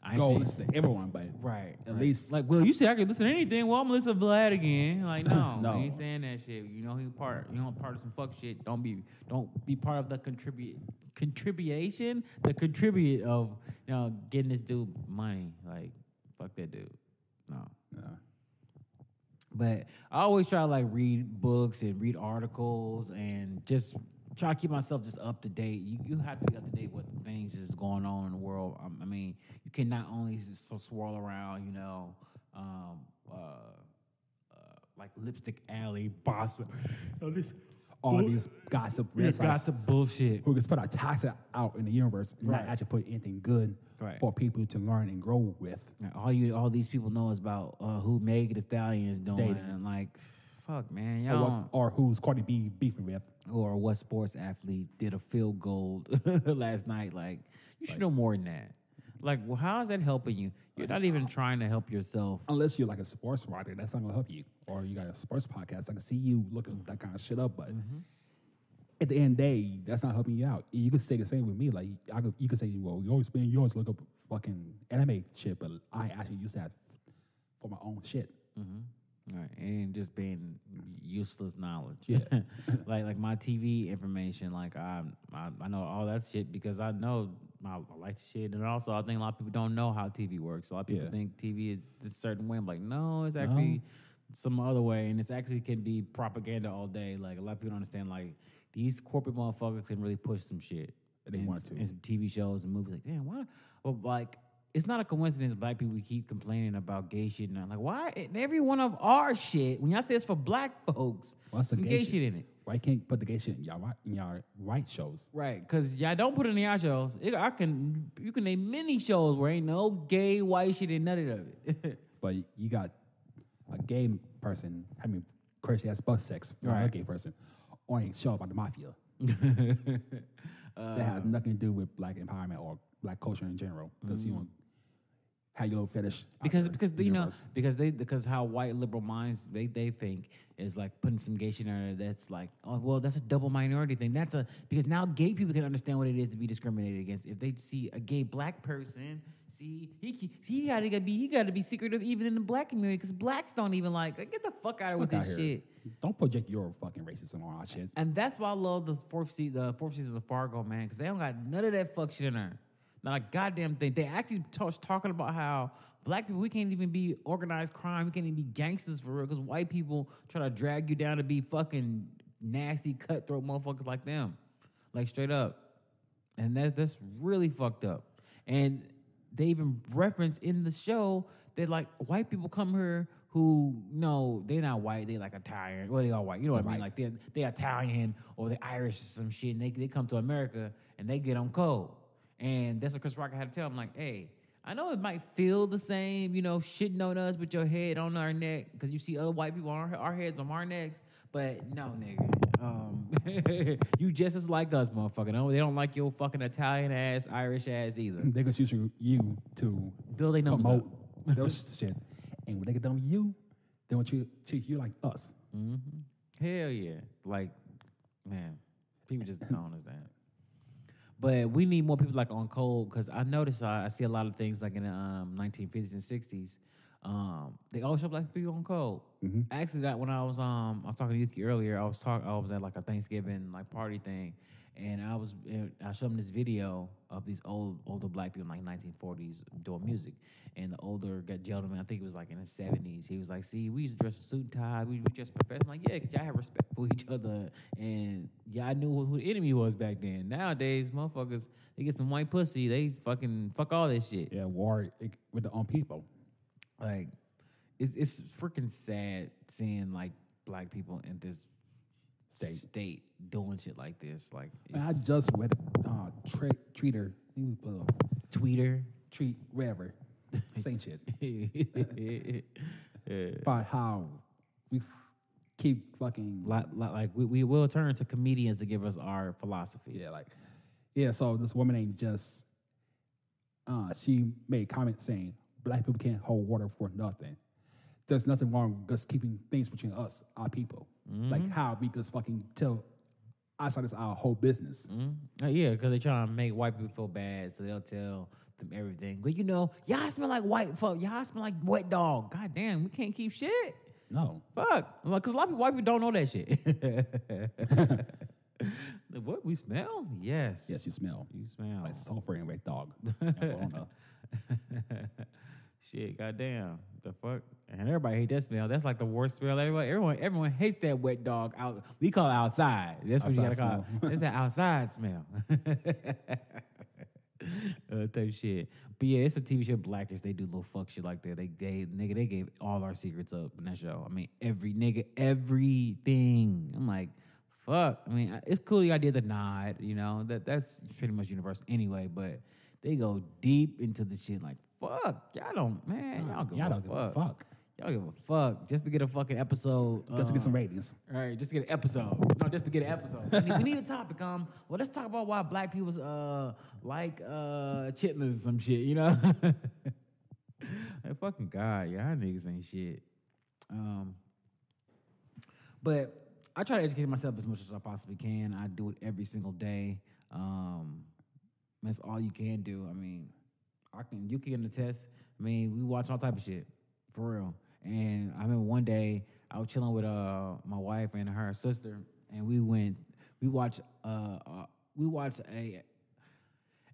I ain't go saying, listen to everyone, but right, at right. least like, well, you say I can listen to anything. Well, I'm gonna listen to Vlad again. Like, no, no, he ain't saying that shit. You know, he part. You know, part of some fuck shit. Don't be, don't be part of the contribute, contribution, the contribute of you know getting this dude money. Like, fuck that dude. No. No. But I always try to like read books and read articles and just try to keep myself just up to date. You you have to be up to date with things that's going on in the world. I mean, you can not only so swirl around, you know, um, uh, uh, like Lipstick Alley, Bossa. all Bull- this gossip, yeah, gossip bullshit. Who just put our toxic out in the universe and right. not actually put anything good right. for people to learn and grow with. Now, all you, all these people know is about uh, who Megan Thee Stallion is doing, Dating. and like, fuck, man, y'all. Or, what, or who's Cardi B beefing with, or what sports athlete did a field goal last night? Like, you should like, know more than that. Like, well, how is that helping you? You're not even trying to help yourself. Unless you're like a sports writer, that's not going to help you. Or you got a sports podcast, I can see you looking that kind of shit up. But mm-hmm. at the end of the day, that's not helping you out. You could say the same with me. Like, I could, you could say, well, you always spend yours, look up fucking anime shit. But I actually use that for my own shit. Mm-hmm. All right. And just being useless knowledge. Yeah. like, like my T V information, like, I, I, I know all that shit because I know. I like the shit, and also I think a lot of people don't know how T V works. A lot of people yeah. think T V is this certain way. I'm like, no, it's actually no. some other way, and it's actually can be propaganda all day. Like, a lot of people don't understand, like, these corporate motherfuckers can really push some shit. They and, want to. And some T V shows and movies. Like, damn, why? Well, like, it's not a coincidence black people keep complaining about gay shit. And I'm like, why? And every one of our shit, when y'all say it's for black folks, what's some gay, gay shit? shit in it. Why can't put the gay shit in y'all in y'all white shows? Right, because y'all don't put it in y'all shows. It, I can you can name many shows where ain't no gay white shit in none of it. But you got a gay person, I mean, crazy ass bus sex, right. a gay person, on a show about the mafia. uh, that has nothing to do with black empowerment or black culture in general. Because mm-hmm. you don't have your little fetish. Because because you know universe. because they because how white liberal minds they they think. Is like putting some gay shit in there that's like, oh, well, that's a double minority thing. That's a, because now gay people can understand what it is to be discriminated against. If they see a gay black person, see, he he gotta be, he gotta be secretive even in the black community because blacks don't even like, like, get the fuck out of with this shit. Don't project your fucking racism on our shit. And that's why I love the fourth season, the fourth season of Fargo, man, because they don't got none of that fuck shit in there. Not a goddamn thing. They actually talk, talking about how black people, we can't even be organized crime. We can't even be gangsters for real because white people try to drag you down to be fucking nasty, cutthroat motherfuckers like them. Like, straight up. And that, that's really fucked up. And they even reference in the show that, like, white people come here who, no, they're not white. They, like, Italian. Well, they are white. You know what they're I mean? Right. Like, they're, they're Italian or they're Irish or some shit. And they, they come to America and they get on cold. And that's what Chris Rock had to tell him. Like, hey, I know it might feel the same, you know, shitting on us with your head on our neck, because you see other white people on our, our heads on our necks, but no, nigga. Um, you just as like us, motherfucker. No, they don't like your fucking Italian ass, Irish ass either. They're going to use you to build a promote those shit. And when they get done with you, they want you to treat you like us. Mm-hmm. Hell yeah. Like, man, people just don't understand. But we need more people like on cold, because I notice I, I see a lot of things like in the um, nineteen fifties and sixties. Um, they always show black people on cold. Mm-hmm. Actually, that when I was um I was talking to Yuki earlier, I was talk I was at like a Thanksgiving like party thing, and I was I showed them this video of these old older black people in like nineteen forties doing music, and the older gentleman, I think it was like in his seventies, he was like, "See, we used to dress in suit and tie, we dressed professional." I'm like, yeah, because y'all had respect for each other, and y'all knew who the enemy was back then. Nowadays, motherfuckers, they get some white pussy, they fucking fuck all this shit. Yeah, war it, with the own people. Like, it's it's freaking sad seeing like black people in this state, state doing shit like this. Like, man, I just read uh, tre- Tweeter, Tweeter, Tweet, wherever, same shit. yeah. About how we f- keep fucking like, like we we will turn to comedians to give us our philosophy. Yeah, like yeah. So this woman ain't just uh, she made comments saying, black people can't hold water for nothing. There's nothing wrong with just keeping things between us, our people. Mm-hmm. Like how we just fucking tell outside is our whole business. Mm-hmm. Uh, yeah, because they're trying to make white people feel bad, so they'll tell them everything. But you know, y'all smell like white folk. Y'all smell like wet dog. God damn, we can't keep shit. No. Fuck. Because like, a lot of people, white people don't know that shit. What, we smell? Yes. Yes, you smell. You smell. Like sulfur and wet dog. Shit, goddamn, the fuck, and everybody hate that smell. That's like the worst smell. Everybody, everyone, everyone hates that wet dog. Out, we call it outside. That's outside what you gotta smell. Call it. It's that outside smell. uh, type shit. But yeah, it's a T V show. Blackish. They do little fuck shit like that. They, they, nigga, they gave all our secrets up in that show. I mean, every nigga, everything. I'm like, fuck. I mean, it's cool you idea the nod, you know, that that's pretty much universal anyway, but they go deep into the shit like, fuck, y'all don't, man, y'all, give y'all a don't fuck. give a fuck. Y'all give a fuck just to get a fucking episode. Just uh, to get some ratings. All right, just to get an episode. No, just to get an episode. we, need, we need a topic. Um, well, let's talk about why black people uh like uh chitlins or some shit, you know? Like, fucking God, y'all niggas ain't shit. Um, But I try to educate myself as much as I possibly can. I do it every single day. Um, that's all you can do. I mean, I can. Yuki can attest. I mean, we watch all type of shit, for real. And I remember one day I was chilling with uh my wife and her sister, and we went. We watched uh, uh we watched a,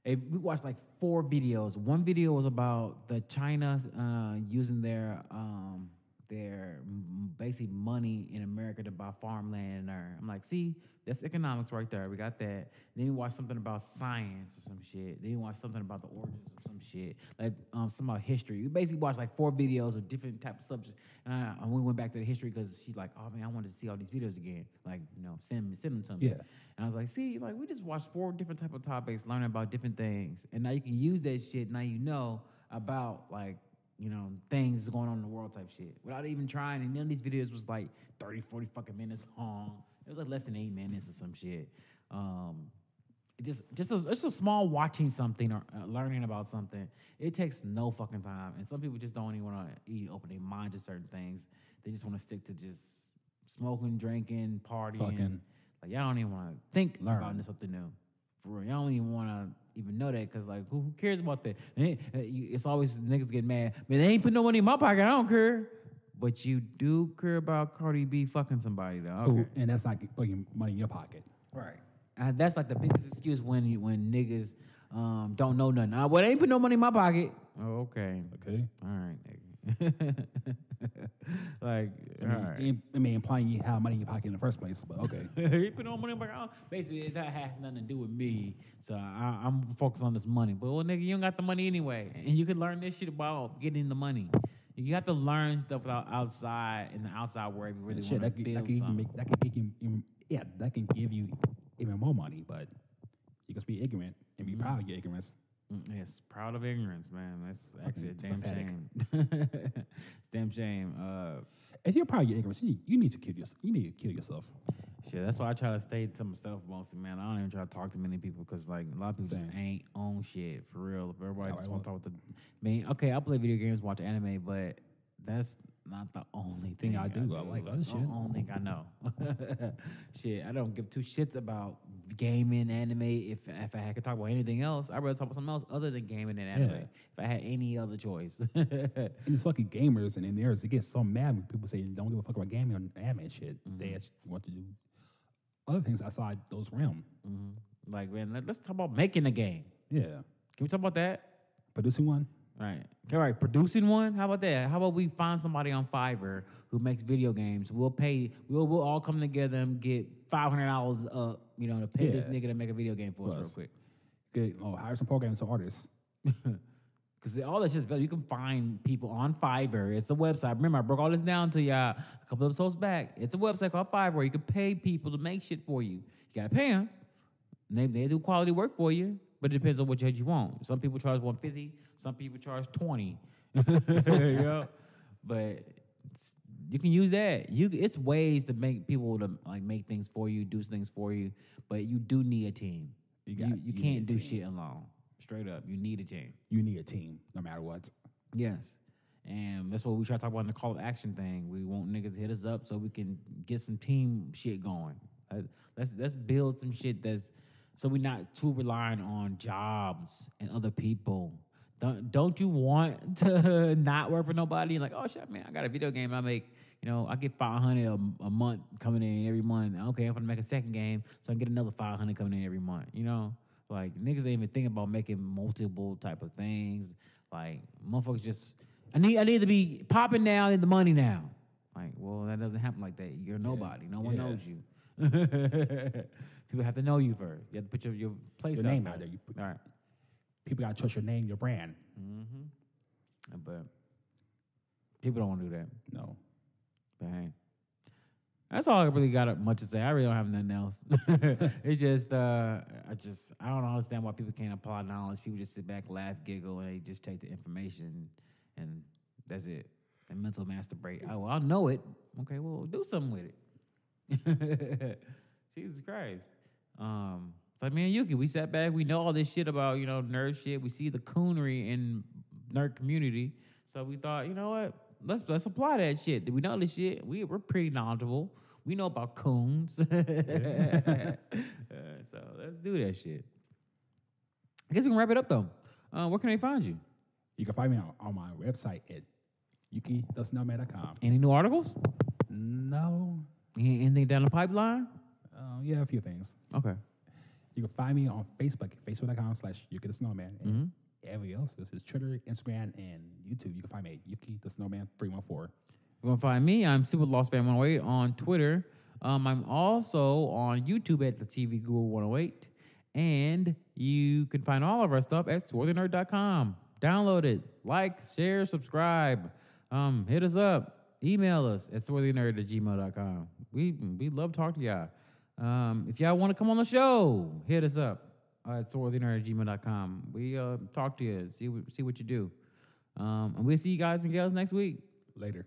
a we watched like four videos. One video was about the China uh, using their um. their basic money in America to buy farmland. Or I'm like, see, that's economics right there. We got that. And then you watch something about science or some shit. Then you watch something about the origins of some shit, like um, some about history. We basically watched like four videos of different types of subjects. And, I, and we went back to the history because she's like, oh man, I wanted to see all these videos again. Like, you know, send me, send them to me. Yeah. And I was like, see, like we just watched four different type of topics, learning about different things, and now you can use that shit. Now you know about like, you know, things going on in the world type shit without even trying. And none of these videos was like thirty, forty fucking minutes long. It was like less than eight minutes or some shit. Um, it just, just a, it's a small watching something or learning about something. It takes no fucking time. And some people just don't even want to eat, open their mind to certain things. They just want to stick to just smoking, drinking, partying. Fucking like, y'all don't even want to think learn. about something new. For real, y'all don't even want to even know that, because like, who cares about that? It's always niggas get mad, man, they ain't put no money in my pocket, I don't care. But you do care about Cardi B fucking somebody though. Okay. Ooh, and that's not putting money in your pocket, right? And that's like the biggest excuse when you, when niggas um, don't know nothing. I, well, they ain't put no money in my pocket. Oh, okay, okay, all right, nigga. Like, I mean, all right. in, I mean, implying you have money in your pocket in the first place, but okay. You put no money in my pocket. Basically, that has nothing to do with me, so I, I'm focused on this money. But well, nigga, you don't got the money anyway, and you can learn this shit about getting the money. You have to learn stuff out outside in the outside world if you really want to build something. That can give you, yeah, that can give you even more money, but you can be ignorant and be mm-hmm. proud of your ignorance. Yes, proud of ignorance, man. That's actually a damn pathetic. shame. It's damn shame. Uh, if you're proud of your ignorance, you need, you need to kill yourself. You need to kill yourself. Shit, that's why I try to stay to myself mostly, man. I don't even try to talk to many people because, like, a lot of people Same. just ain't on shit for real. Everybody All just right, want to well, talk with the. I mean, okay, I play video games, watch anime, but that's not the only thing I do. I, do. I like that's shit. The only thing I know. Shit, I don't give two shits about gaming, anime. If if I had to talk about anything else, I'd rather talk about something else other than gaming and anime. Yeah. If I had any other choice. And it's fucking gamers and in theirs, they get so mad when people say don't give a fuck about gaming or anime and shit. Mm-hmm. They actually want to do other things outside those realms. Mm-hmm. Like, man, let, let's talk about making a game. Yeah. Can we talk about that? Producing one? Right. All right. Producing one? How about that? How about we find somebody on Fiverr who makes video games? We'll pay. We'll we'll all come together and get five hundred dollars up. You know, to pay yeah. this nigga to make a video game for Plus. us real quick. Good. Oh, hire some programmers or artists. Because all that's just you can find people on Fiverr. It's a website. Remember, I broke all this down to y'all a couple episodes back. It's a website called Fiverr. You can pay people to make shit for you. You gotta pay them. And they they do quality work for you. But it depends on what you want. Some people charge one hundred fifty dollars, some people charge twenty dollars. You know? But you can use that. You it's ways to make people to like make things for you, do things for you. But you do need a team. You got, you, you, you can't do shit alone. Straight up, you need a team. You need a team, no matter what. Yes, and that's what we try to talk about in the call of action thing. We want niggas to hit us up so we can get some team shit going. Let's let's build some shit that's. So we're not too reliant on jobs and other people. Don't don't you want to not work for nobody? Like, oh shit, man, I got a video game. I make, you know, I get five hundred a month coming in every month. Okay, I'm gonna make a second game, so I can get another five hundred coming in every month. You know, like niggas ain't even thinking about making multiple type of things. Like motherfuckers just, I need I need to be popping now, I need the money now. Like, well, that doesn't happen like that. You're nobody. Yeah. No one yeah. knows you. People have to know you first. You have to put your, your place your out name there. out there. You put, All right. People gotta trust your name, your brand. Mm-hmm. But people don't want to do that. No. But hey, That's all I really got much to say. I really don't have nothing else. It's just, uh, I just, I don't understand why people can't apply knowledge. People just sit back, laugh, giggle, and they just take the information, and that's it. And mental masturbate. Oh, I know it. Okay, well, do something with it. Jesus Christ. Um, it's like me and Yuki, we sat back. We know all this shit about, you know, nerd shit. We see the coonery in nerd community. So we thought, you know what? Let's let's apply that shit. Did we know this shit? We we're pretty knowledgeable. We know about coons. Yeah. uh, so let's do that shit. I guess we can wrap it up though. Uh, where can they find you? You can find me on, on my website at yuki the snowman dot com. Any new articles? No. Anything down the pipeline? Uh, yeah, a few things. Okay. You can find me on Facebook, facebook dot com slash yuki the snowman. Mm-hmm. Everybody else, this is Twitter, Instagram, and YouTube. You can find me at yuki the snowman three one four. You want to find me? I'm super lost band one oh eight on Twitter. Um, I'm also on YouTube at the T V Guru one oh eight. And you can find all of our stuff at swarthy nerd dot com. Download it. Like, share, subscribe. Um, hit us up. Email us at swarthy nerd at gmail dot com. We, we love talking to y'all. Um, if y'all want to come on the show, hit us up. Uh, at swarthy nerd at gmail dot com. We uh, talk to you, see, see what you do. Um, and we'll see you guys and gals next week. Later.